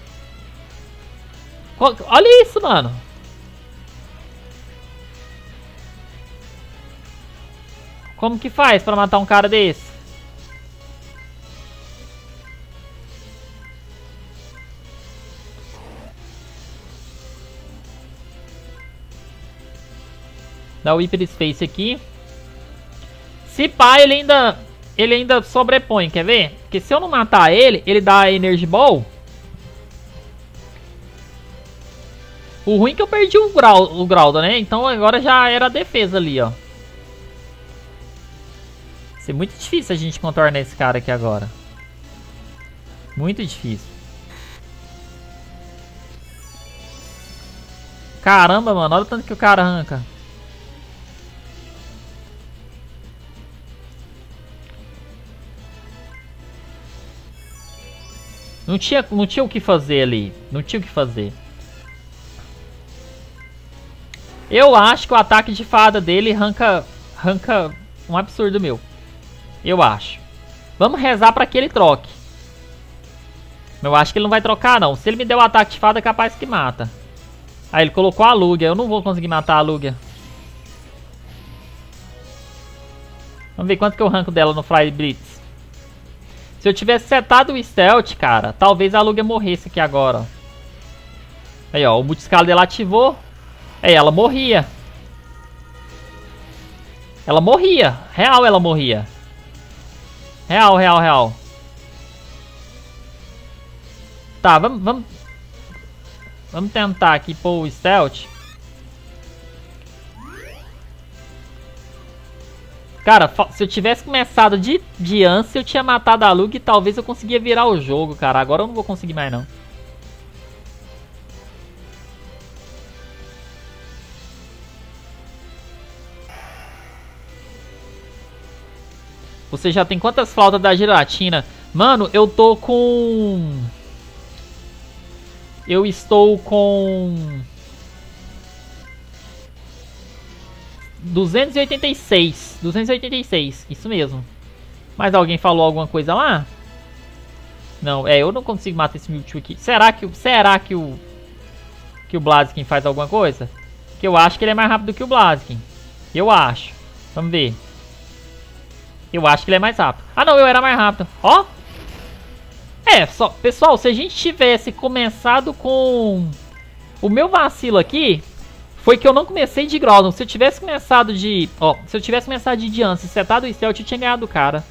Olha isso, mano. Como que faz pra matar um cara desse? Dá o Hyper Space aqui. Se pá, ele ainda sobrepõe, quer ver? Porque se eu não matar ele, ele dá Energy Ball. O ruim é que eu perdi o Groudon, né? Então agora já era a defesa ali, ó. Vai ser muito difícil a gente contornar esse cara aqui agora. Muito difícil. Caramba, mano. Olha o tanto que o cara arranca. Não tinha o que fazer ali. Não tinha o que fazer. Eu acho que o ataque de fada dele arranca um absurdo meu. Eu acho. Vamos rezar pra que ele troque. Eu acho que ele não vai trocar, não. Se ele me der o ataque de fada, é capaz que mata. Aí ele colocou a Lugia. Eu não vou conseguir matar a Lugia. Vamos ver quanto que eu arranco dela no Fly Blitz. Se eu tivesse setado o Stealth, cara, talvez a Lugia morresse aqui agora. Aí, ó, o Butiscala dela ativou. Aí, ela morria. Ela morria. Real, ela morria. Real, real, real. Tá, vamos tentar aqui pôr o Stealth. Cara, se eu tivesse começado de Diancie, eu tinha matado a Lugia e talvez eu conseguia virar o jogo, cara. Agora eu não vou conseguir mais, não. Você já tem quantas flautas da Giratina? Mano, eu tô com... Eu estou com... 286. 286, isso mesmo. Mas alguém falou alguma coisa lá? Não, é, eu não consigo matar esse Mewtwo aqui. Será que o Blaziken faz alguma coisa? Porque eu acho que ele é mais rápido que o Blaziken. Eu acho. Vamos ver. Eu acho que ele é mais rápido. Ah, não, eu era mais rápido. Ó. É, só, pessoal, se a gente tivesse começado com... O meu vacilo aqui... Foi que eu não comecei de Groudon. Se eu tivesse começado de... Ó, se eu tivesse começado de Diancie, setado o Stealth, eu tinha ganhado o cara.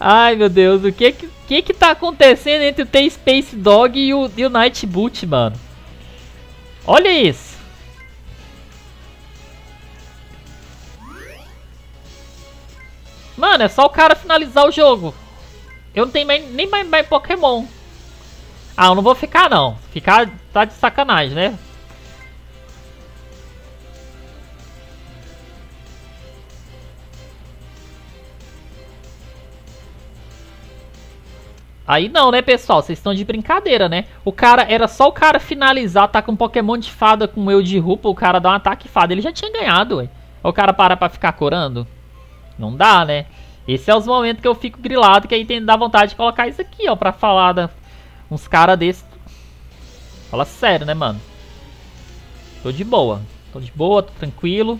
Ai, meu Deus. O que tá acontecendo entre o T-Space Dog e o Nightboot, mano? Olha isso. Mano, é só o cara finalizar o jogo. Eu não tenho nem mais Pokémon. Ah, eu não vou ficar, não. Ficar tá de sacanagem, né? Aí não, né, pessoal? Vocês estão de brincadeira, né? O cara, era só o cara finalizar, tá com um Pokémon de fada com eu de Rupa, o cara dá um ataque fada. Ele já tinha ganhado, ué. O cara parar pra ficar corando? Não dá, né? Esse é os momentos que eu fico grilado, que aí tem, dá vontade de colocar isso aqui, ó, pra falar da... Uns caras desses. Fala sério, né, mano? Tô de boa. Tô de boa, tô tranquilo.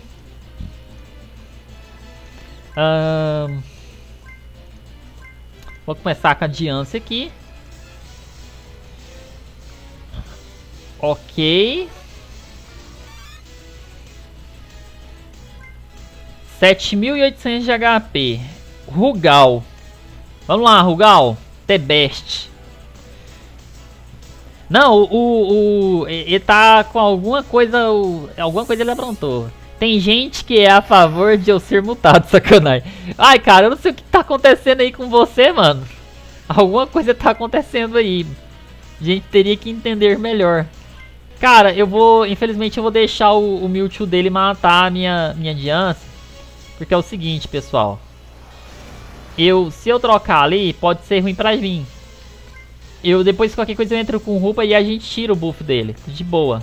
Vou começar com a Diancie aqui. Ok. 7.800 de HP. Rugal. Vamos lá, Rugal. The best. Não, ele tá com alguma coisa, alguma coisa ele aprontou. Tem gente que é a favor de eu ser mutado, sacanagem. Ai, cara, eu não sei o que tá acontecendo aí com você, mano. Alguma coisa tá acontecendo aí. A gente teria que entender melhor. Cara, eu vou, infelizmente, eu vou deixar o Mewtwo dele matar a minha Diancie. Porque é o seguinte, pessoal. Se eu trocar ali, pode ser ruim pra mim. Eu depois qualquer coisa eu entro com roupa e a gente tira o buff dele. De boa.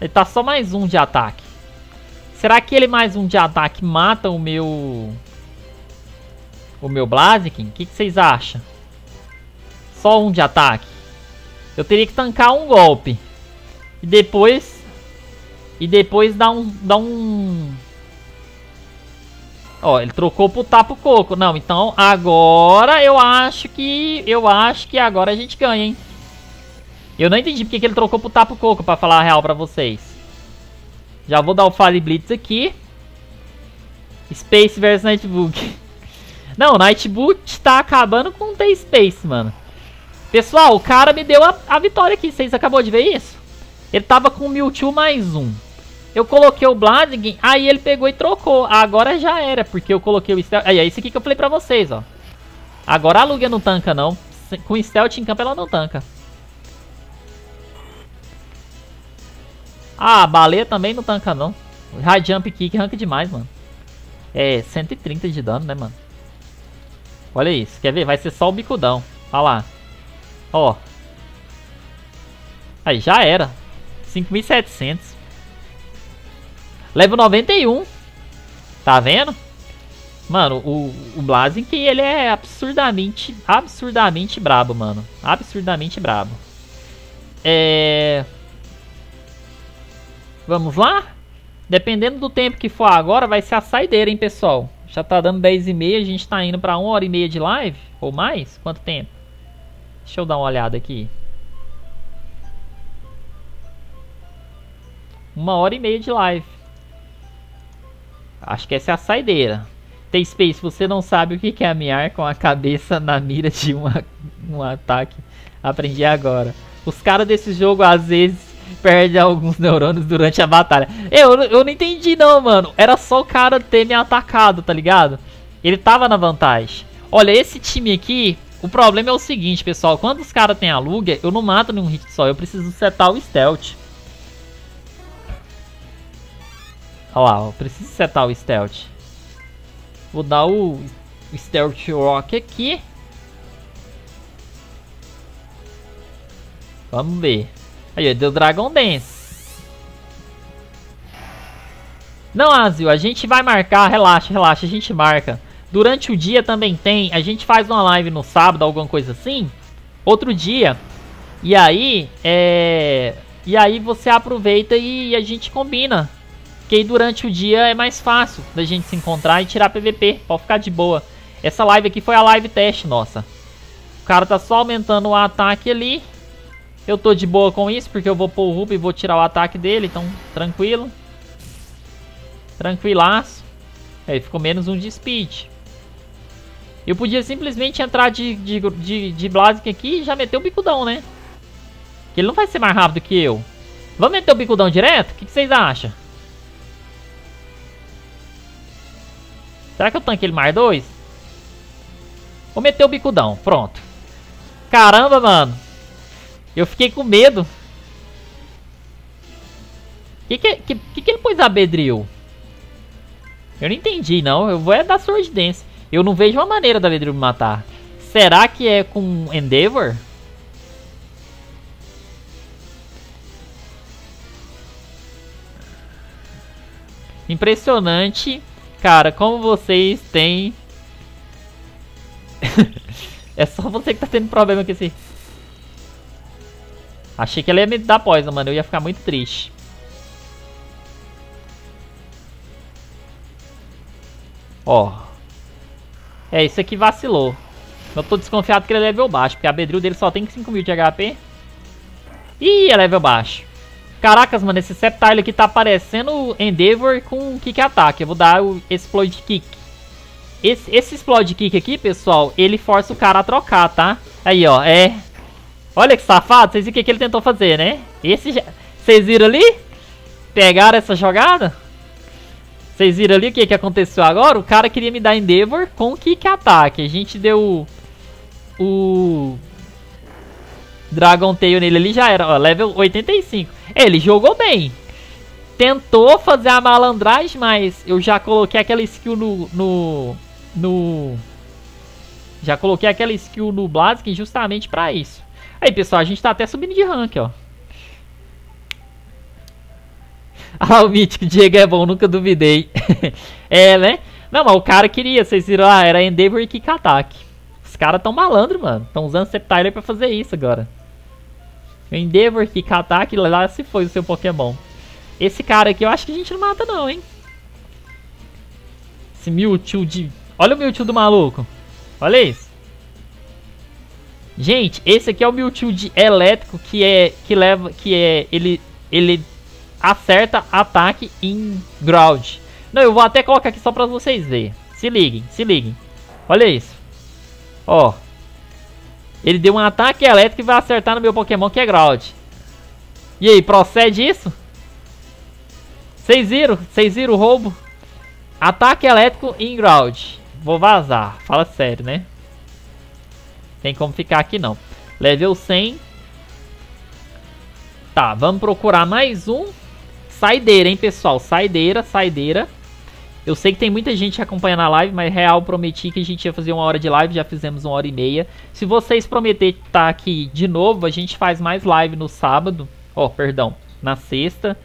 Ele tá só mais um de ataque. Será que ele mais um de ataque mata o meu... O meu Blaziken? O que vocês acham? Só um de ataque? Eu teria que tancar um golpe. E depois... E depois dar um... Ó, ele trocou pro Tapu Koko. Não, então agora eu acho que... Eu acho que agora a gente ganha, hein? Eu não entendi porque que ele trocou pro Tapu Koko, pra falar a real pra vocês. Já vou dar o Fale Blitz aqui. Space versus Nightboot. Não, o Nightboot tá acabando com o T-Space, mano. Pessoal, o cara me deu a vitória aqui. Vocês acabou de ver isso? Ele tava com o Mewtwo mais um. Eu coloquei o Blaziken, aí ele pegou e trocou. Agora já era, porque eu coloquei o Stealth. Aí é isso aqui que eu falei pra vocês, ó. Agora a Lugia não tanca, não. Com Stealth em campo ela não tanca. Ah, a baleia também não tanca, não. High Jump Kick ranca demais, mano. É, 130 de dano, né, mano? Olha isso, quer ver? Vai ser só o bicudão. Olha lá. Ó. Aí, já era. 5.700. Level 91. Tá vendo? Mano, o Blaziken, ele é absurdamente brabo, mano. Absurdamente brabo. Vamos lá? Dependendo do tempo que for agora, vai ser a saideira, hein, pessoal. Já tá dando 10h30, a gente tá indo pra 1h30 de live, ou mais? Quanto tempo? Deixa eu dar uma olhada aqui. 1h30 de live. Acho que essa é a saideira. T-Space, você não sabe o que é ameaçar com a cabeça na mira de um ataque. Aprendi agora. Os caras desse jogo, às vezes, perdem alguns neurônios durante a batalha. Eu não entendi não, mano. Era só o cara ter me atacado, tá ligado? Ele tava na vantagem. Olha, esse time aqui, o problema é o seguinte, pessoal. Quando os caras têm a Lugia, eu não mato nenhum hit só. Eu preciso setar o Stealth. Olha lá, eu preciso setar o Stealth. Vou dar o Stealth Rock aqui. Vamos ver. Aí, deu Dragon Dance. Não, Azil, a gente vai marcar. Relaxa, relaxa, a gente marca. Durante o dia também tem. A gente faz uma live no sábado, alguma coisa assim. Outro dia. E aí, você aproveita e a gente combina. Porque durante o dia é mais fácil da gente se encontrar e tirar PVP. Pode ficar de boa. Essa live aqui foi a live teste, nossa. O cara tá só aumentando o ataque ali. Eu tô de boa com isso, porque eu vou pôr o Ruby e vou tirar o ataque dele. Então, tranquilo. Tranquilaço. Aí, ficou menos um de speed. Eu podia simplesmente entrar de Blaziken aqui e já meter o bicudão, né? Que ele não vai ser mais rápido que eu. Vamos meter o bicudão direto? O que vocês acham? Será que eu tanquei ele mais 2? Vou meter o bicudão, pronto. Caramba, mano. Eu fiquei com medo. Que ele pôs a Beedrill? Eu não entendi, não. Eu vou é dar Sword Dance. Eu não vejo uma maneira da Beedrill me matar. Será que é com Endeavor? Impressionante. Cara, como vocês têm... É só você que tá tendo problema com esse... Achei que ela ia me dar poison, mano. Eu ia ficar muito triste. Ó. É, isso aqui vacilou. Eu tô desconfiado que ele é level baixo. Porque a Beedrill dele só tem 5.000 de HP. Ih, é level baixo. Caracas, mano, esse Sceptile aqui tá parecendo Endeavor com Kick Attack. Eu vou dar o Explode Kick. Esse Explode Kick aqui, pessoal, ele força o cara a trocar, tá? Aí, ó, é... Olha que safado, vocês viram o que ele tentou fazer, né? Vocês viram ali? Pegaram essa jogada? Vocês viram ali o que aconteceu agora? O cara queria me dar Endeavor com o Kick Attack. A gente deu o Dragon Tail nele ali, já era, ó, level 85. Ele jogou bem. Tentou fazer a malandragem, mas eu já coloquei aquela skill Já coloquei aquela skill no Blaziken justamente pra isso. Aí, pessoal, a gente tá até subindo de rank, ó. Ah, o Mítico, Diego é bom, nunca duvidei. É, né? Não, mas o cara queria, vocês viram lá, era Endeavor e Kick Attack. Os caras tão malandro, mano. Tão usando Sceptile pra fazer isso agora. Endeavor, Kick Attack, lá se foi o seu Pokémon. Esse cara aqui eu acho que a gente não mata não, hein. Esse Mewtwo de... Olha o Mewtwo do maluco. Olha isso. Gente, esse aqui é o Mewtwo de elétrico ele acerta ataque em ground. Não, eu vou até colocar aqui só pra vocês verem. Se liguem, se liguem. Olha isso. Ó, ele deu um ataque elétrico e vai acertar no meu Pokémon que é Ground. E aí, procede isso? Vocês viram? Vocês viram o roubo? Ataque elétrico em Ground. Vou vazar, fala sério, né? Tem como ficar aqui não. Level 100. Tá, vamos procurar mais um. Saideira, hein, pessoal? Saideira, saideira. Eu sei que tem muita gente acompanhando a live, mas real, prometi que a gente ia fazer 1 hora de live, já fizemos 1h30. Se vocês prometerem estar aqui de novo, a gente faz mais live no sábado, na sexta.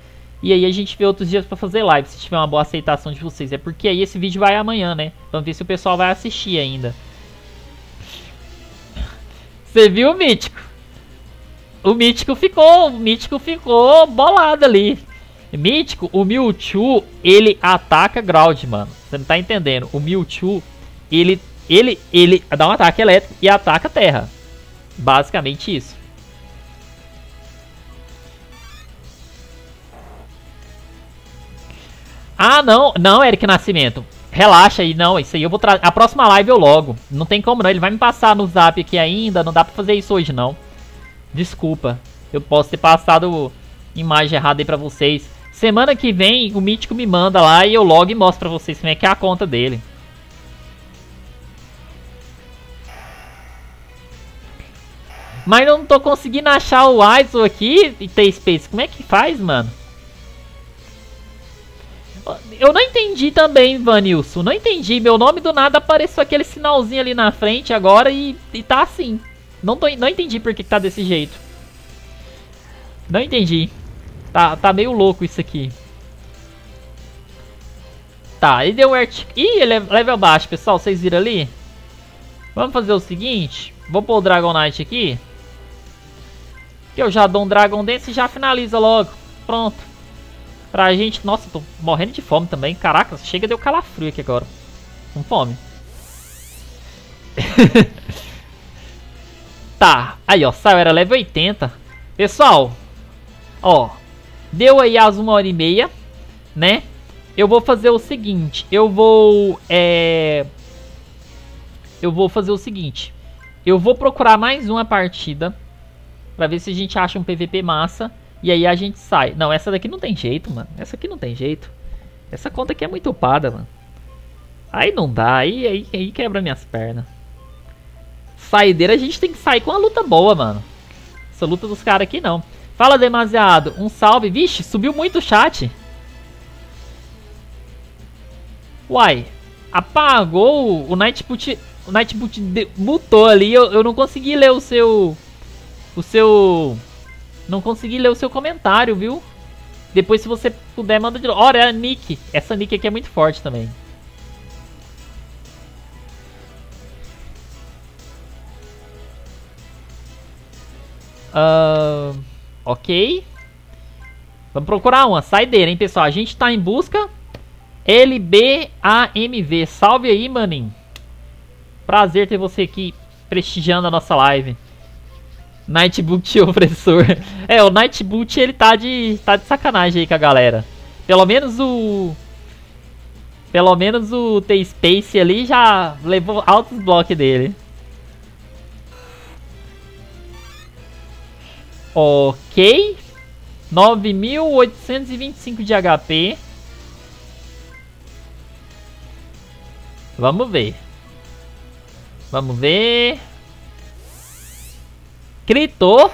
E aí a gente vê outros dias pra fazer live, se tiver uma boa aceitação de vocês. É porque aí esse vídeo vai amanhã, né? Vamos ver se o pessoal vai assistir ainda. Você viu o Mítico? O Mítico ficou bolado ali. Mítico, o Mewtwo, ele ataca Groudon, mano. Você não tá entendendo. O Mewtwo, ele dá um ataque elétrico e ataca terra. Basicamente isso. Ah, não. Não, Eric Nascimento. Relaxa aí. Não, isso aí eu vou trazer. A próxima live eu logo. Não tem como não. Ele vai me passar no zap aqui ainda. Não dá pra fazer isso hoje, não. Desculpa. Eu posso ter passado imagem errada aí pra vocês. Semana que vem o Mítico me manda lá e eu logo e mostro pra vocês como é que é a conta dele. Mas eu não tô conseguindo achar o Aizo aqui e T-Space. Como é que faz, mano? Eu não entendi também, Vanilson. Não entendi. Meu nome do nada apareceu aquele sinalzinho ali na frente agora e tá assim. Não entendi por que tá desse jeito. Não entendi. Tá meio louco isso aqui. Tá, ele deu um Earth... Ih, level baixo, pessoal. Vocês viram ali? Vamos fazer o seguinte. Vou pôr o Dragonite aqui. Que eu já dou um Dragon Dance e já finaliza logo. Pronto. Pra gente... Nossa, tô morrendo de fome também. Caraca, chega deu calafrio aqui agora. Com fome. Tá. Aí, ó. Saiu, era level 80. Pessoal. Ó. Deu aí as 1h30. Né? Eu vou fazer o seguinte. Eu vou fazer o seguinte. Eu vou procurar mais uma partida pra ver se a gente acha um PVP massa. E aí a gente sai. Não, essa daqui não tem jeito, mano. Essa aqui não tem jeito. Essa conta aqui é muito upada, mano. Aí não dá, aí quebra minhas pernas. Saideira a gente tem que sair com uma luta boa, mano. Essa luta dos caras aqui não. Fala, Demasiado, um salve. Vixe, subiu muito o chat. Uai, apagou o Nightboot. O Nightboot mutou ali, eu não consegui ler o seu... Não consegui ler o seu comentário, viu? Depois, se você puder, manda de novo. Ora, é a Nick. Essa Nick aqui é muito forte também. Ok. Vamos procurar uma saideira, hein, pessoal? A gente tá em busca. LBAMV. Salve aí, maninho. Prazer ter você aqui prestigiando a nossa live. Nightboot opressor. É, o Nightboot ele tá de sacanagem aí com a galera. Pelo menos o T-Space ali já levou altos blocos dele. Ok. 9.825 de HP. Vamos ver. Vamos ver. Critou.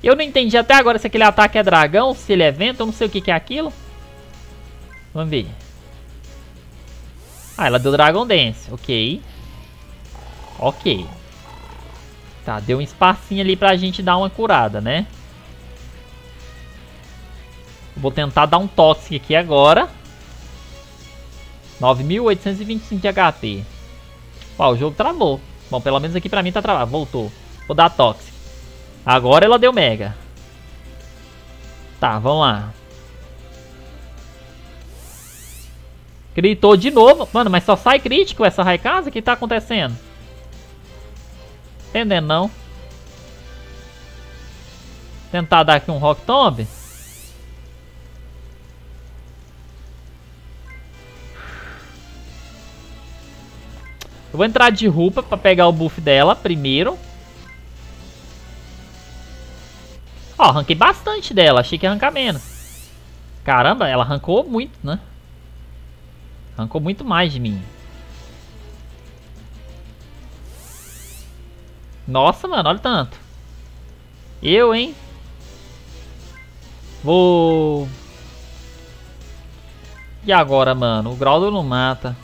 Eu não entendi até agora se aquele ataque é dragão, se ele é vento, eu não sei o que que é aquilo. Vamos ver. Ah, ela deu Dragon Dance. Ok. Tá, deu um espacinho ali pra gente dar uma curada, né? Vou tentar dar um toxic aqui agora. 9.825 de HP. Ó, o jogo travou. Bom, pelo menos aqui pra mim tá travado. Voltou. Vou dar Toxic. Agora ela deu Mega. Tá, vamos lá. Critou de novo. Mano, mas só sai crítico essa Rayquaza? O que tá acontecendo? Entendendo, não. Tentar dar aqui um Rock Tomb. Eu vou entrar de roupa pra pegar o buff dela primeiro. Ó, arranquei bastante dela. Achei que ia arrancar menos. Caramba, ela arrancou muito, né? Arrancou muito mais de mim. Nossa, mano, olha o tanto. Eu, hein? Vou... E agora, mano? O Groudon não mata.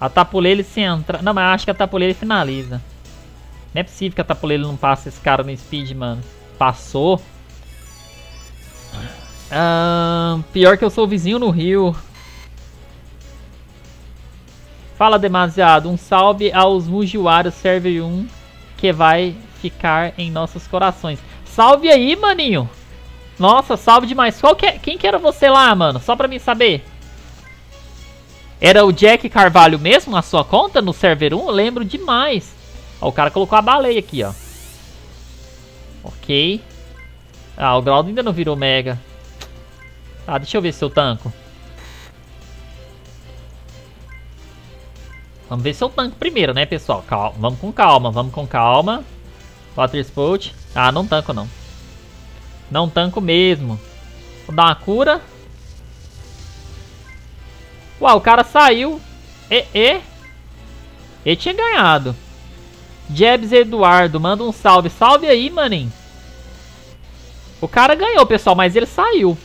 A Tapuleira se entra... Não, mas acho que a Tapuleira finaliza. Não é possível que a Tapuleira não passe esse cara no speed, mano. Passou. Pior que eu sou vizinho no Rio. Fala, Demasiado. Um salve aos Mugiwaros Server 1 que vai ficar em nossos corações. Salve aí, maninho. Nossa, salve demais. Quem que era você lá, mano? Só pra mim saber. Era o Jack Carvalho mesmo, a sua conta no server 1? Eu lembro demais. Ó, o cara colocou a baleia aqui, ó. Ok. Ah, o Groudon ainda não virou mega. Tá, deixa eu ver se eu tanco. Vamos ver se eu tanco primeiro, né, pessoal? Calma, vamos com calma, vamos com calma. Water Spout. Ah, não tanco não. Não tanco mesmo. Vou dar uma cura. Uau, o cara saiu. Ele tinha ganhado. Jebs Eduardo, manda um salve. Salve aí, maninho. O cara ganhou, pessoal, mas ele saiu.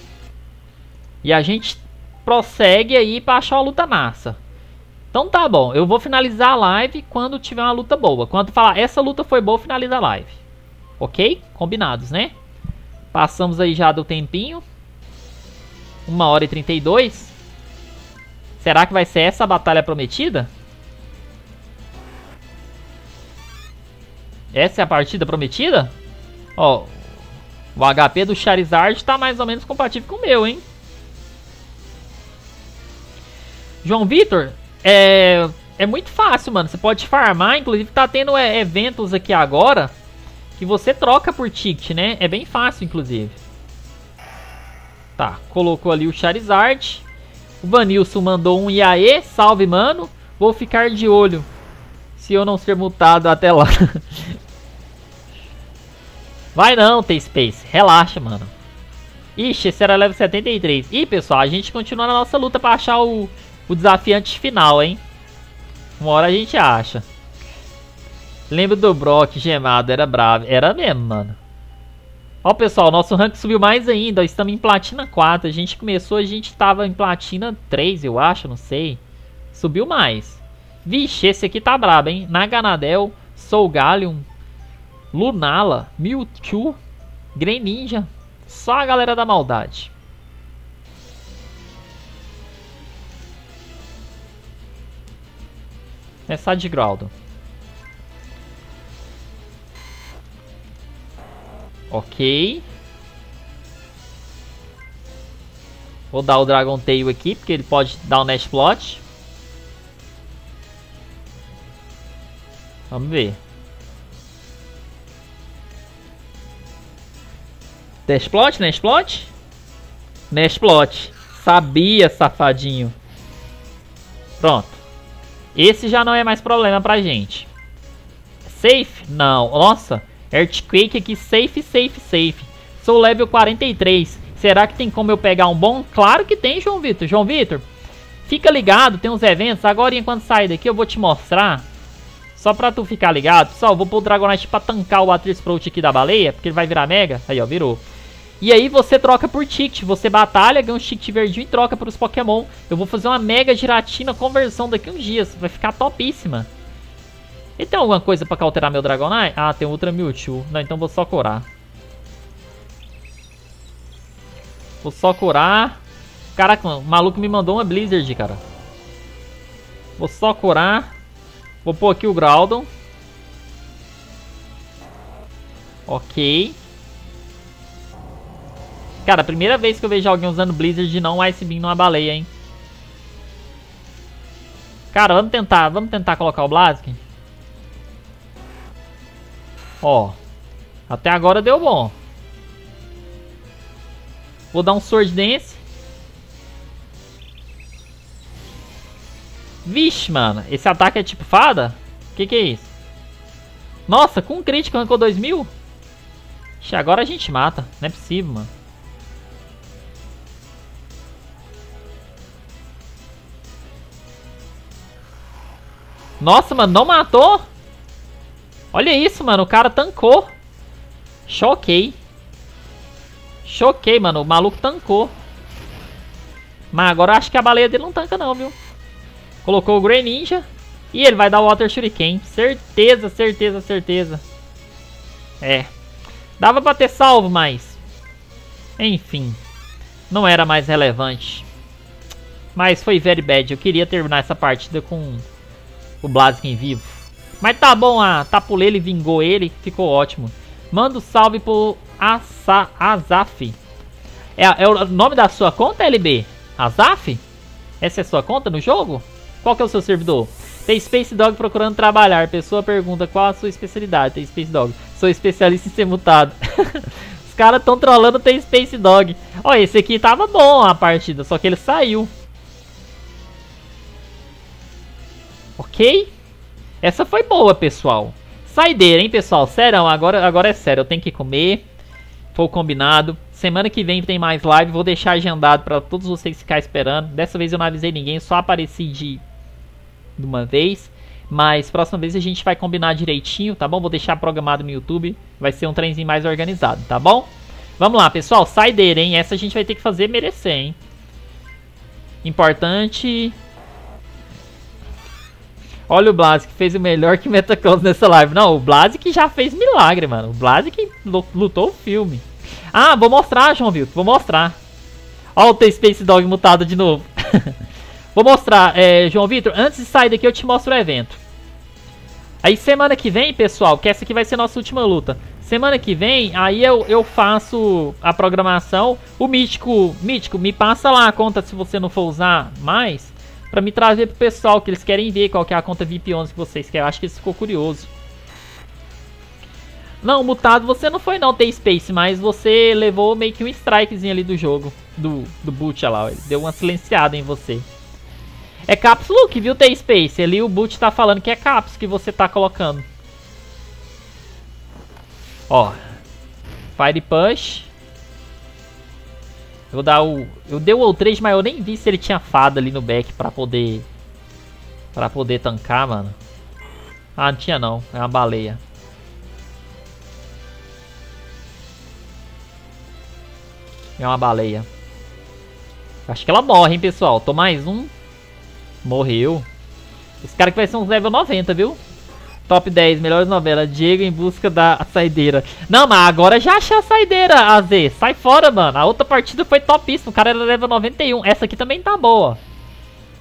E a gente prossegue aí pra achar uma luta massa. Então tá bom, eu vou finalizar a live quando tiver uma luta boa. Quando falar, essa luta foi boa, finaliza a live. Ok? Combinados, né? Passamos aí já do tempinho. 1h32. Será que vai ser essa a batalha prometida? Essa é a partida prometida? Ó, o HP do Charizard tá mais ou menos compatível com o meu, hein? João Vitor... É muito fácil, mano. Você pode farmar. Inclusive, tá tendo eventos aqui agora que você troca por ticket, né? É bem fácil, inclusive. Tá, colocou ali o Charizard. O Vanilson mandou um iaê. Salve, mano. Vou ficar de olho se eu não ser multado até lá. Vai não, T-Space. Relaxa, mano. Ixi, esse era level 73. Ih, pessoal, a gente continua na nossa luta pra achar o desafiante final, hein? Uma hora a gente acha. Lembro do Brock gemado, era bravo. Era mesmo, mano. Ó, pessoal, nosso rank subiu mais ainda. Estamos em platina 4. A gente começou, a gente tava em platina 3, eu acho, não sei. Subiu mais. Vixe, esse aqui tá brabo, hein? Naganadel, Solgallium, Lunala, Mewtwo, Greninja. Só a galera da maldade. Começar de Groudon. Ok. Vou dar o Dragon Tail aqui, porque ele pode dar o Nash Plot. Vamos ver. Nash Plot, Nash Plot? Nash Plot. Sabia, safadinho. Pronto. Esse já não é mais problema pra gente. Safe? Não. Nossa, Earthquake aqui, safe, safe, safe. Sou level 43. Será que tem como eu pegar um bom? Claro que tem, João Vitor. João Vitor, fica ligado, tem uns eventos. Agora, enquanto sair daqui, eu vou te mostrar. Só pra tu ficar ligado. Pessoal, eu vou pôr o Dragonite pra tancar o Water Sprout aqui da baleia, porque ele vai virar mega. Aí, ó, virou. E aí você troca por ticket, você batalha, ganha um ticket verdinho e troca para os Pokémon. Eu vou fazer uma mega giratina conversão daqui uns dias, vai ficar topíssima. E tem alguma coisa para cauterar meu Dragonite? Ah, tem Ultra Mewtwo. Não, então vou só curar. Vou só curar. Caraca, o maluco me mandou uma Blizzard, cara. Vou só curar. Vou pôr aqui o Groudon. Ok. Cara, primeira vez que eu vejo alguém usando Blizzard e não Ice Beam numa baleia, hein? Cara, vamos tentar colocar o Blaziken. Ó, até agora deu bom. Vou dar um Sword Dance. Vixe, mano, esse ataque é tipo fada? Que é isso? Nossa, com um crítico arrancou 2000? Ixi, agora a gente mata, não é possível, mano. Nossa, mano, não matou? Olha isso, mano, o cara tancou. Choquei. Choquei, mano, o maluco tancou. Mas agora acho que a baleia dele não tanca não, viu? Colocou o Greninja. E ele vai dar o Water Shuriken. Certeza, certeza, certeza. É. Dava pra ter salvo, mas... enfim. Não era mais relevante. Mas foi very bad. Eu queria terminar essa partida com... o Blaziken vivo. Mas tá bom, a Tapulele vingou ele. Ficou ótimo. Manda um salve pro Azaf. É o nome da sua conta, LB? Azaf? Essa é a sua conta no jogo? Qual que é o seu servidor? Tem Space Dog procurando trabalhar. Pessoa pergunta qual a sua especialidade. Tem Space Dog. Sou especialista em ser mutado. Os caras estão trollando o T-Space Dog. Ó, esse aqui tava bom a partida, só que ele saiu. Ok? Essa foi boa, pessoal. Saideira, hein, pessoal? Sério, agora é sério. Eu tenho que comer. Foi o combinado. Semana que vem tem mais live. Vou deixar agendado pra todos vocês ficarem esperando. Dessa vez eu não avisei ninguém, só apareci de uma vez, mas próxima vez a gente vai combinar direitinho, tá bom? Vou deixar programado no YouTube, vai ser um trenzinho mais organizado, tá bom? Vamos lá, pessoal, saideira, hein? Essa a gente vai ter que fazer merecer, hein? Importante. Olha o Blaziken, fez o melhor que Metagross nessa live. Não, o Blaziken já fez milagre, mano. O Blaziken lutou o filme. Ah, vou mostrar, João Vitor, vou mostrar. Olha o T-Space Dog mutado de novo. Vou mostrar, João Vitor, antes de sair daqui eu te mostro o evento. Aí semana que vem, pessoal, que essa aqui vai ser nossa última luta. Semana que vem, aí eu faço a programação. O Mítico, me passa lá a conta se você não for usar mais, pra me trazer pro pessoal, que eles querem ver qual que é a conta VIP 11 que vocês querem. Eu acho que isso ficou curioso. Não, mutado você não foi não, T-Space, mas você levou meio que um strikezinho ali do jogo, do boot, olha lá, ele deu uma silenciada em você. É Caps Look, viu, T-Space? Ali o boot tá falando que é Caps que você tá colocando. Ó. Fire Punch. Eu vou dar o... Eu dei o O3, mas eu nem vi se ele tinha fada ali no back pra poder... Pra poder tancar, mano. Ah, não tinha não. É uma baleia. É uma baleia. Acho que ela morre, hein, pessoal? Tô mais um... Morreu. Esse cara que vai ser uns level 90, viu? Top 10, melhores novelas. Diego em busca da saideira. Não, mas agora já achei a saideira, AZ. Sai fora, mano. A outra partida foi topíssima. O cara era level 91. Essa aqui também tá boa.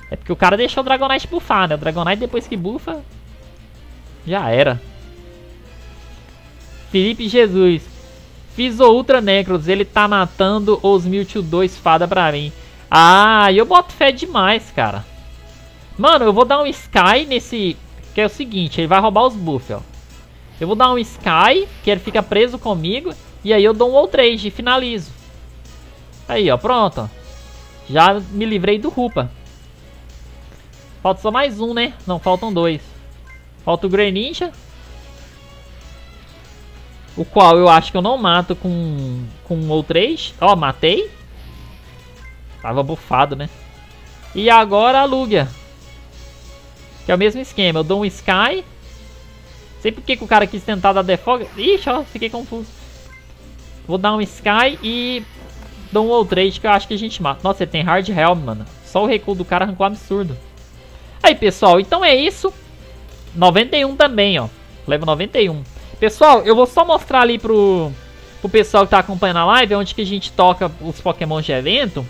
É porque o cara deixou o Dragonite bufar, né? O Dragonite depois que bufa, já era. Felipe Jesus. Fiz o Ultra Necros. Ele tá matando os Mewtwo 2 fada pra mim. Ah, eu boto fé demais, cara. Mano, eu vou dar um Sky nesse... Que é o seguinte, ele vai roubar os buffs, ó. Eu vou dar um Sky, que ele fica preso comigo. E aí eu dou um O3 e finalizo. Aí, ó, pronto. Já me livrei do Rupa. Falta só mais um, né? Não, faltam dois. Falta o Greninja. O qual eu acho que eu não mato com um O3. Ó, matei. Tava bufado, né? E agora a Lugia. Que é o mesmo esquema. Eu dou um Sky. Não sei porque que o cara quis tentar dar defoga. Ixi, ó, fiquei confuso. Vou dar um Sky e dou um O3 que eu acho que a gente mata. Nossa, ele tem Hard Helm, mano. Só o recuo do cara arrancou um absurdo. Aí, pessoal, então é isso. 91 também, ó. Level 91. Pessoal, eu vou só mostrar ali pro pessoal que tá acompanhando a live. Onde que a gente toca os Pokémon de evento.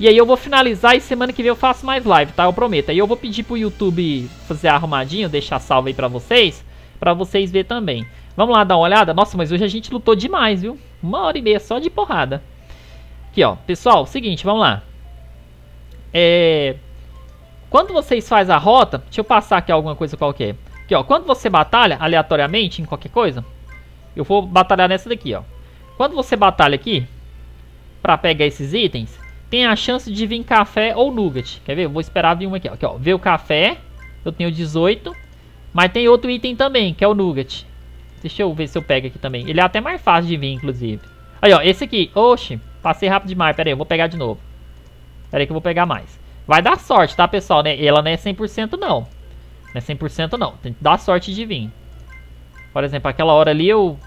E aí eu vou finalizar e semana que vem eu faço mais live, tá? Eu prometo. Aí eu vou pedir pro YouTube fazer arrumadinho, deixar salvo aí pra vocês verem também. Vamos lá dar uma olhada? Nossa, mas hoje a gente lutou demais, viu? 1h30 só de porrada. Aqui, ó. Pessoal, seguinte, vamos lá. Quando vocês fazem a rota... Deixa eu passar aqui alguma coisa qualquer. Aqui, ó. Quando você batalha aleatoriamente em qualquer coisa... Eu vou batalhar nessa daqui, ó. Quando você batalha aqui... Pra pegar esses itens... Tem a chance de vir café ou nugget. Quer ver? Eu vou esperar vir um aqui, ó. Aqui, ó. Vê o café. Eu tenho 18. Mas tem outro item também, que é o nugget. Deixa eu ver se eu pego aqui também. Ele é até mais fácil de vir, inclusive. Aí, ó. Esse aqui. Oxi. Passei rápido demais. Pera aí. Eu vou pegar de novo. Pera aí que eu vou pegar mais. Vai dar sorte, tá, pessoal? Né? Ela não é 100% não. Não é 100% não. Tem que dar sorte de vir. Por exemplo, aquela hora ali eu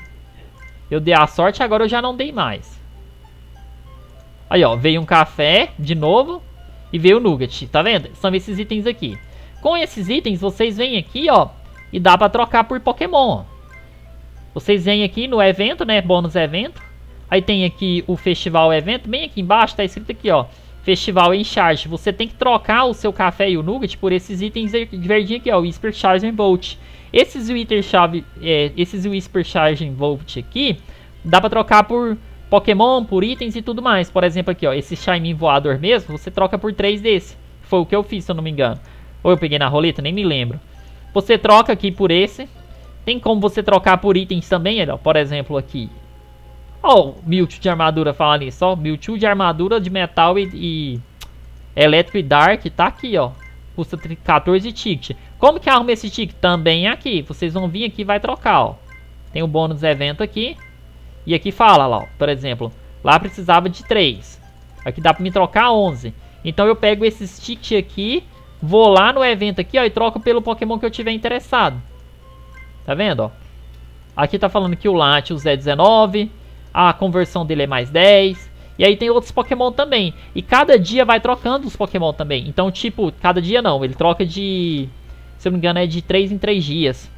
dei a sorte. Agora eu já não dei mais. Aí, ó, veio um café, de novo, e veio o nugget, tá vendo? São esses itens aqui. Com esses itens, vocês vêm aqui, ó, e dá pra trocar por Pokémon, ó. Vocês vêm aqui no evento, né, bônus evento. Aí tem aqui o festival evento, bem aqui embaixo, tá escrito aqui, ó, festival em charge. Você tem que trocar o seu café e o nugget por esses itens verdinhos aqui, ó, Whisper Charging Volt. Esses Whisper Charging Volt aqui... dá pra trocar por Pokémon, por itens e tudo mais. Por exemplo aqui, ó, esse Shiny voador mesmo, você troca por 3 desse. Foi o que eu fiz, se eu não me engano. Ou eu peguei na roleta, nem me lembro. Você troca aqui por esse. Tem como você trocar por itens também, ó. Por exemplo aqui. Ó, o Mewtwo de armadura, fala nisso, ó. Mewtwo de armadura de metal e elétrico e dark, tá aqui, ó. Custa 14 tickets. Como que arruma esse ticket? Também aqui. Vocês vão vir aqui e vai trocar, ó. Tem o bônus evento aqui. E aqui fala, lá, ó, por exemplo, lá precisava de 3. Aqui dá pra me trocar 11. Então eu pego esses tickets aqui, vou lá no evento aqui, ó, e troco pelo Pokémon que eu tiver interessado. Tá vendo, ó? Aqui tá falando que o Latios é 19, a conversão dele é mais 10. E aí tem outros Pokémon também. E cada dia vai trocando os Pokémon também. Então, tipo, cada dia não, ele troca de... Se eu não me engano, é de 3 em 3 dias.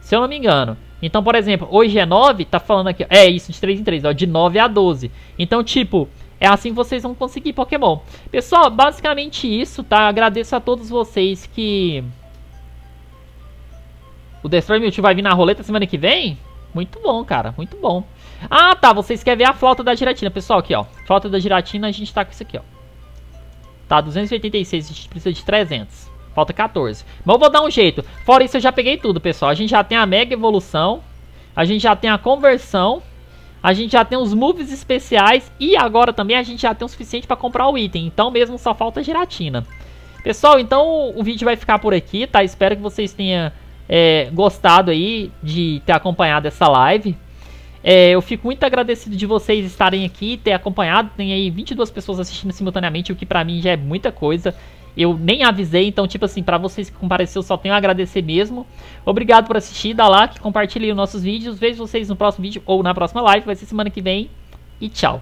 Se eu não me engano. Então, por exemplo, hoje é 9, tá falando aqui... É, isso, de 3 em 3, ó, de 9 a 12. Então, tipo, é assim que vocês vão conseguir Pokémon. Pessoal, basicamente isso, tá? Agradeço a todos vocês que... O Destroy Mewtwo vai vir na roleta semana que vem? Muito bom, cara, muito bom. Ah, tá, vocês querem ver a flauta da Giratina. Pessoal, aqui, ó, flauta da Giratina, a gente tá com isso aqui, ó. Tá, 286, a gente precisa de 300. Falta 14. Mas eu vou dar um jeito. Fora isso, eu já peguei tudo, pessoal. A gente já tem a Mega Evolução. A gente já tem a Conversão. A gente já tem os moves especiais. E agora também a gente já tem o suficiente pra comprar o item. Então mesmo só falta a Giratina. Pessoal, então o vídeo vai ficar por aqui, tá? Espero que vocês tenham gostado aí de ter acompanhado essa live. Eu fico muito agradecido de vocês estarem aqui, ter acompanhado. Tem aí 22 pessoas assistindo simultaneamente, o que pra mim já é muita coisa. Eu nem avisei, então, tipo assim, pra vocês que compareceram, eu só tenho a agradecer mesmo. Obrigado por assistir, dá like, compartilhe os nossos vídeos. Vejo vocês no próximo vídeo ou na próxima live, vai ser semana que vem. E tchau!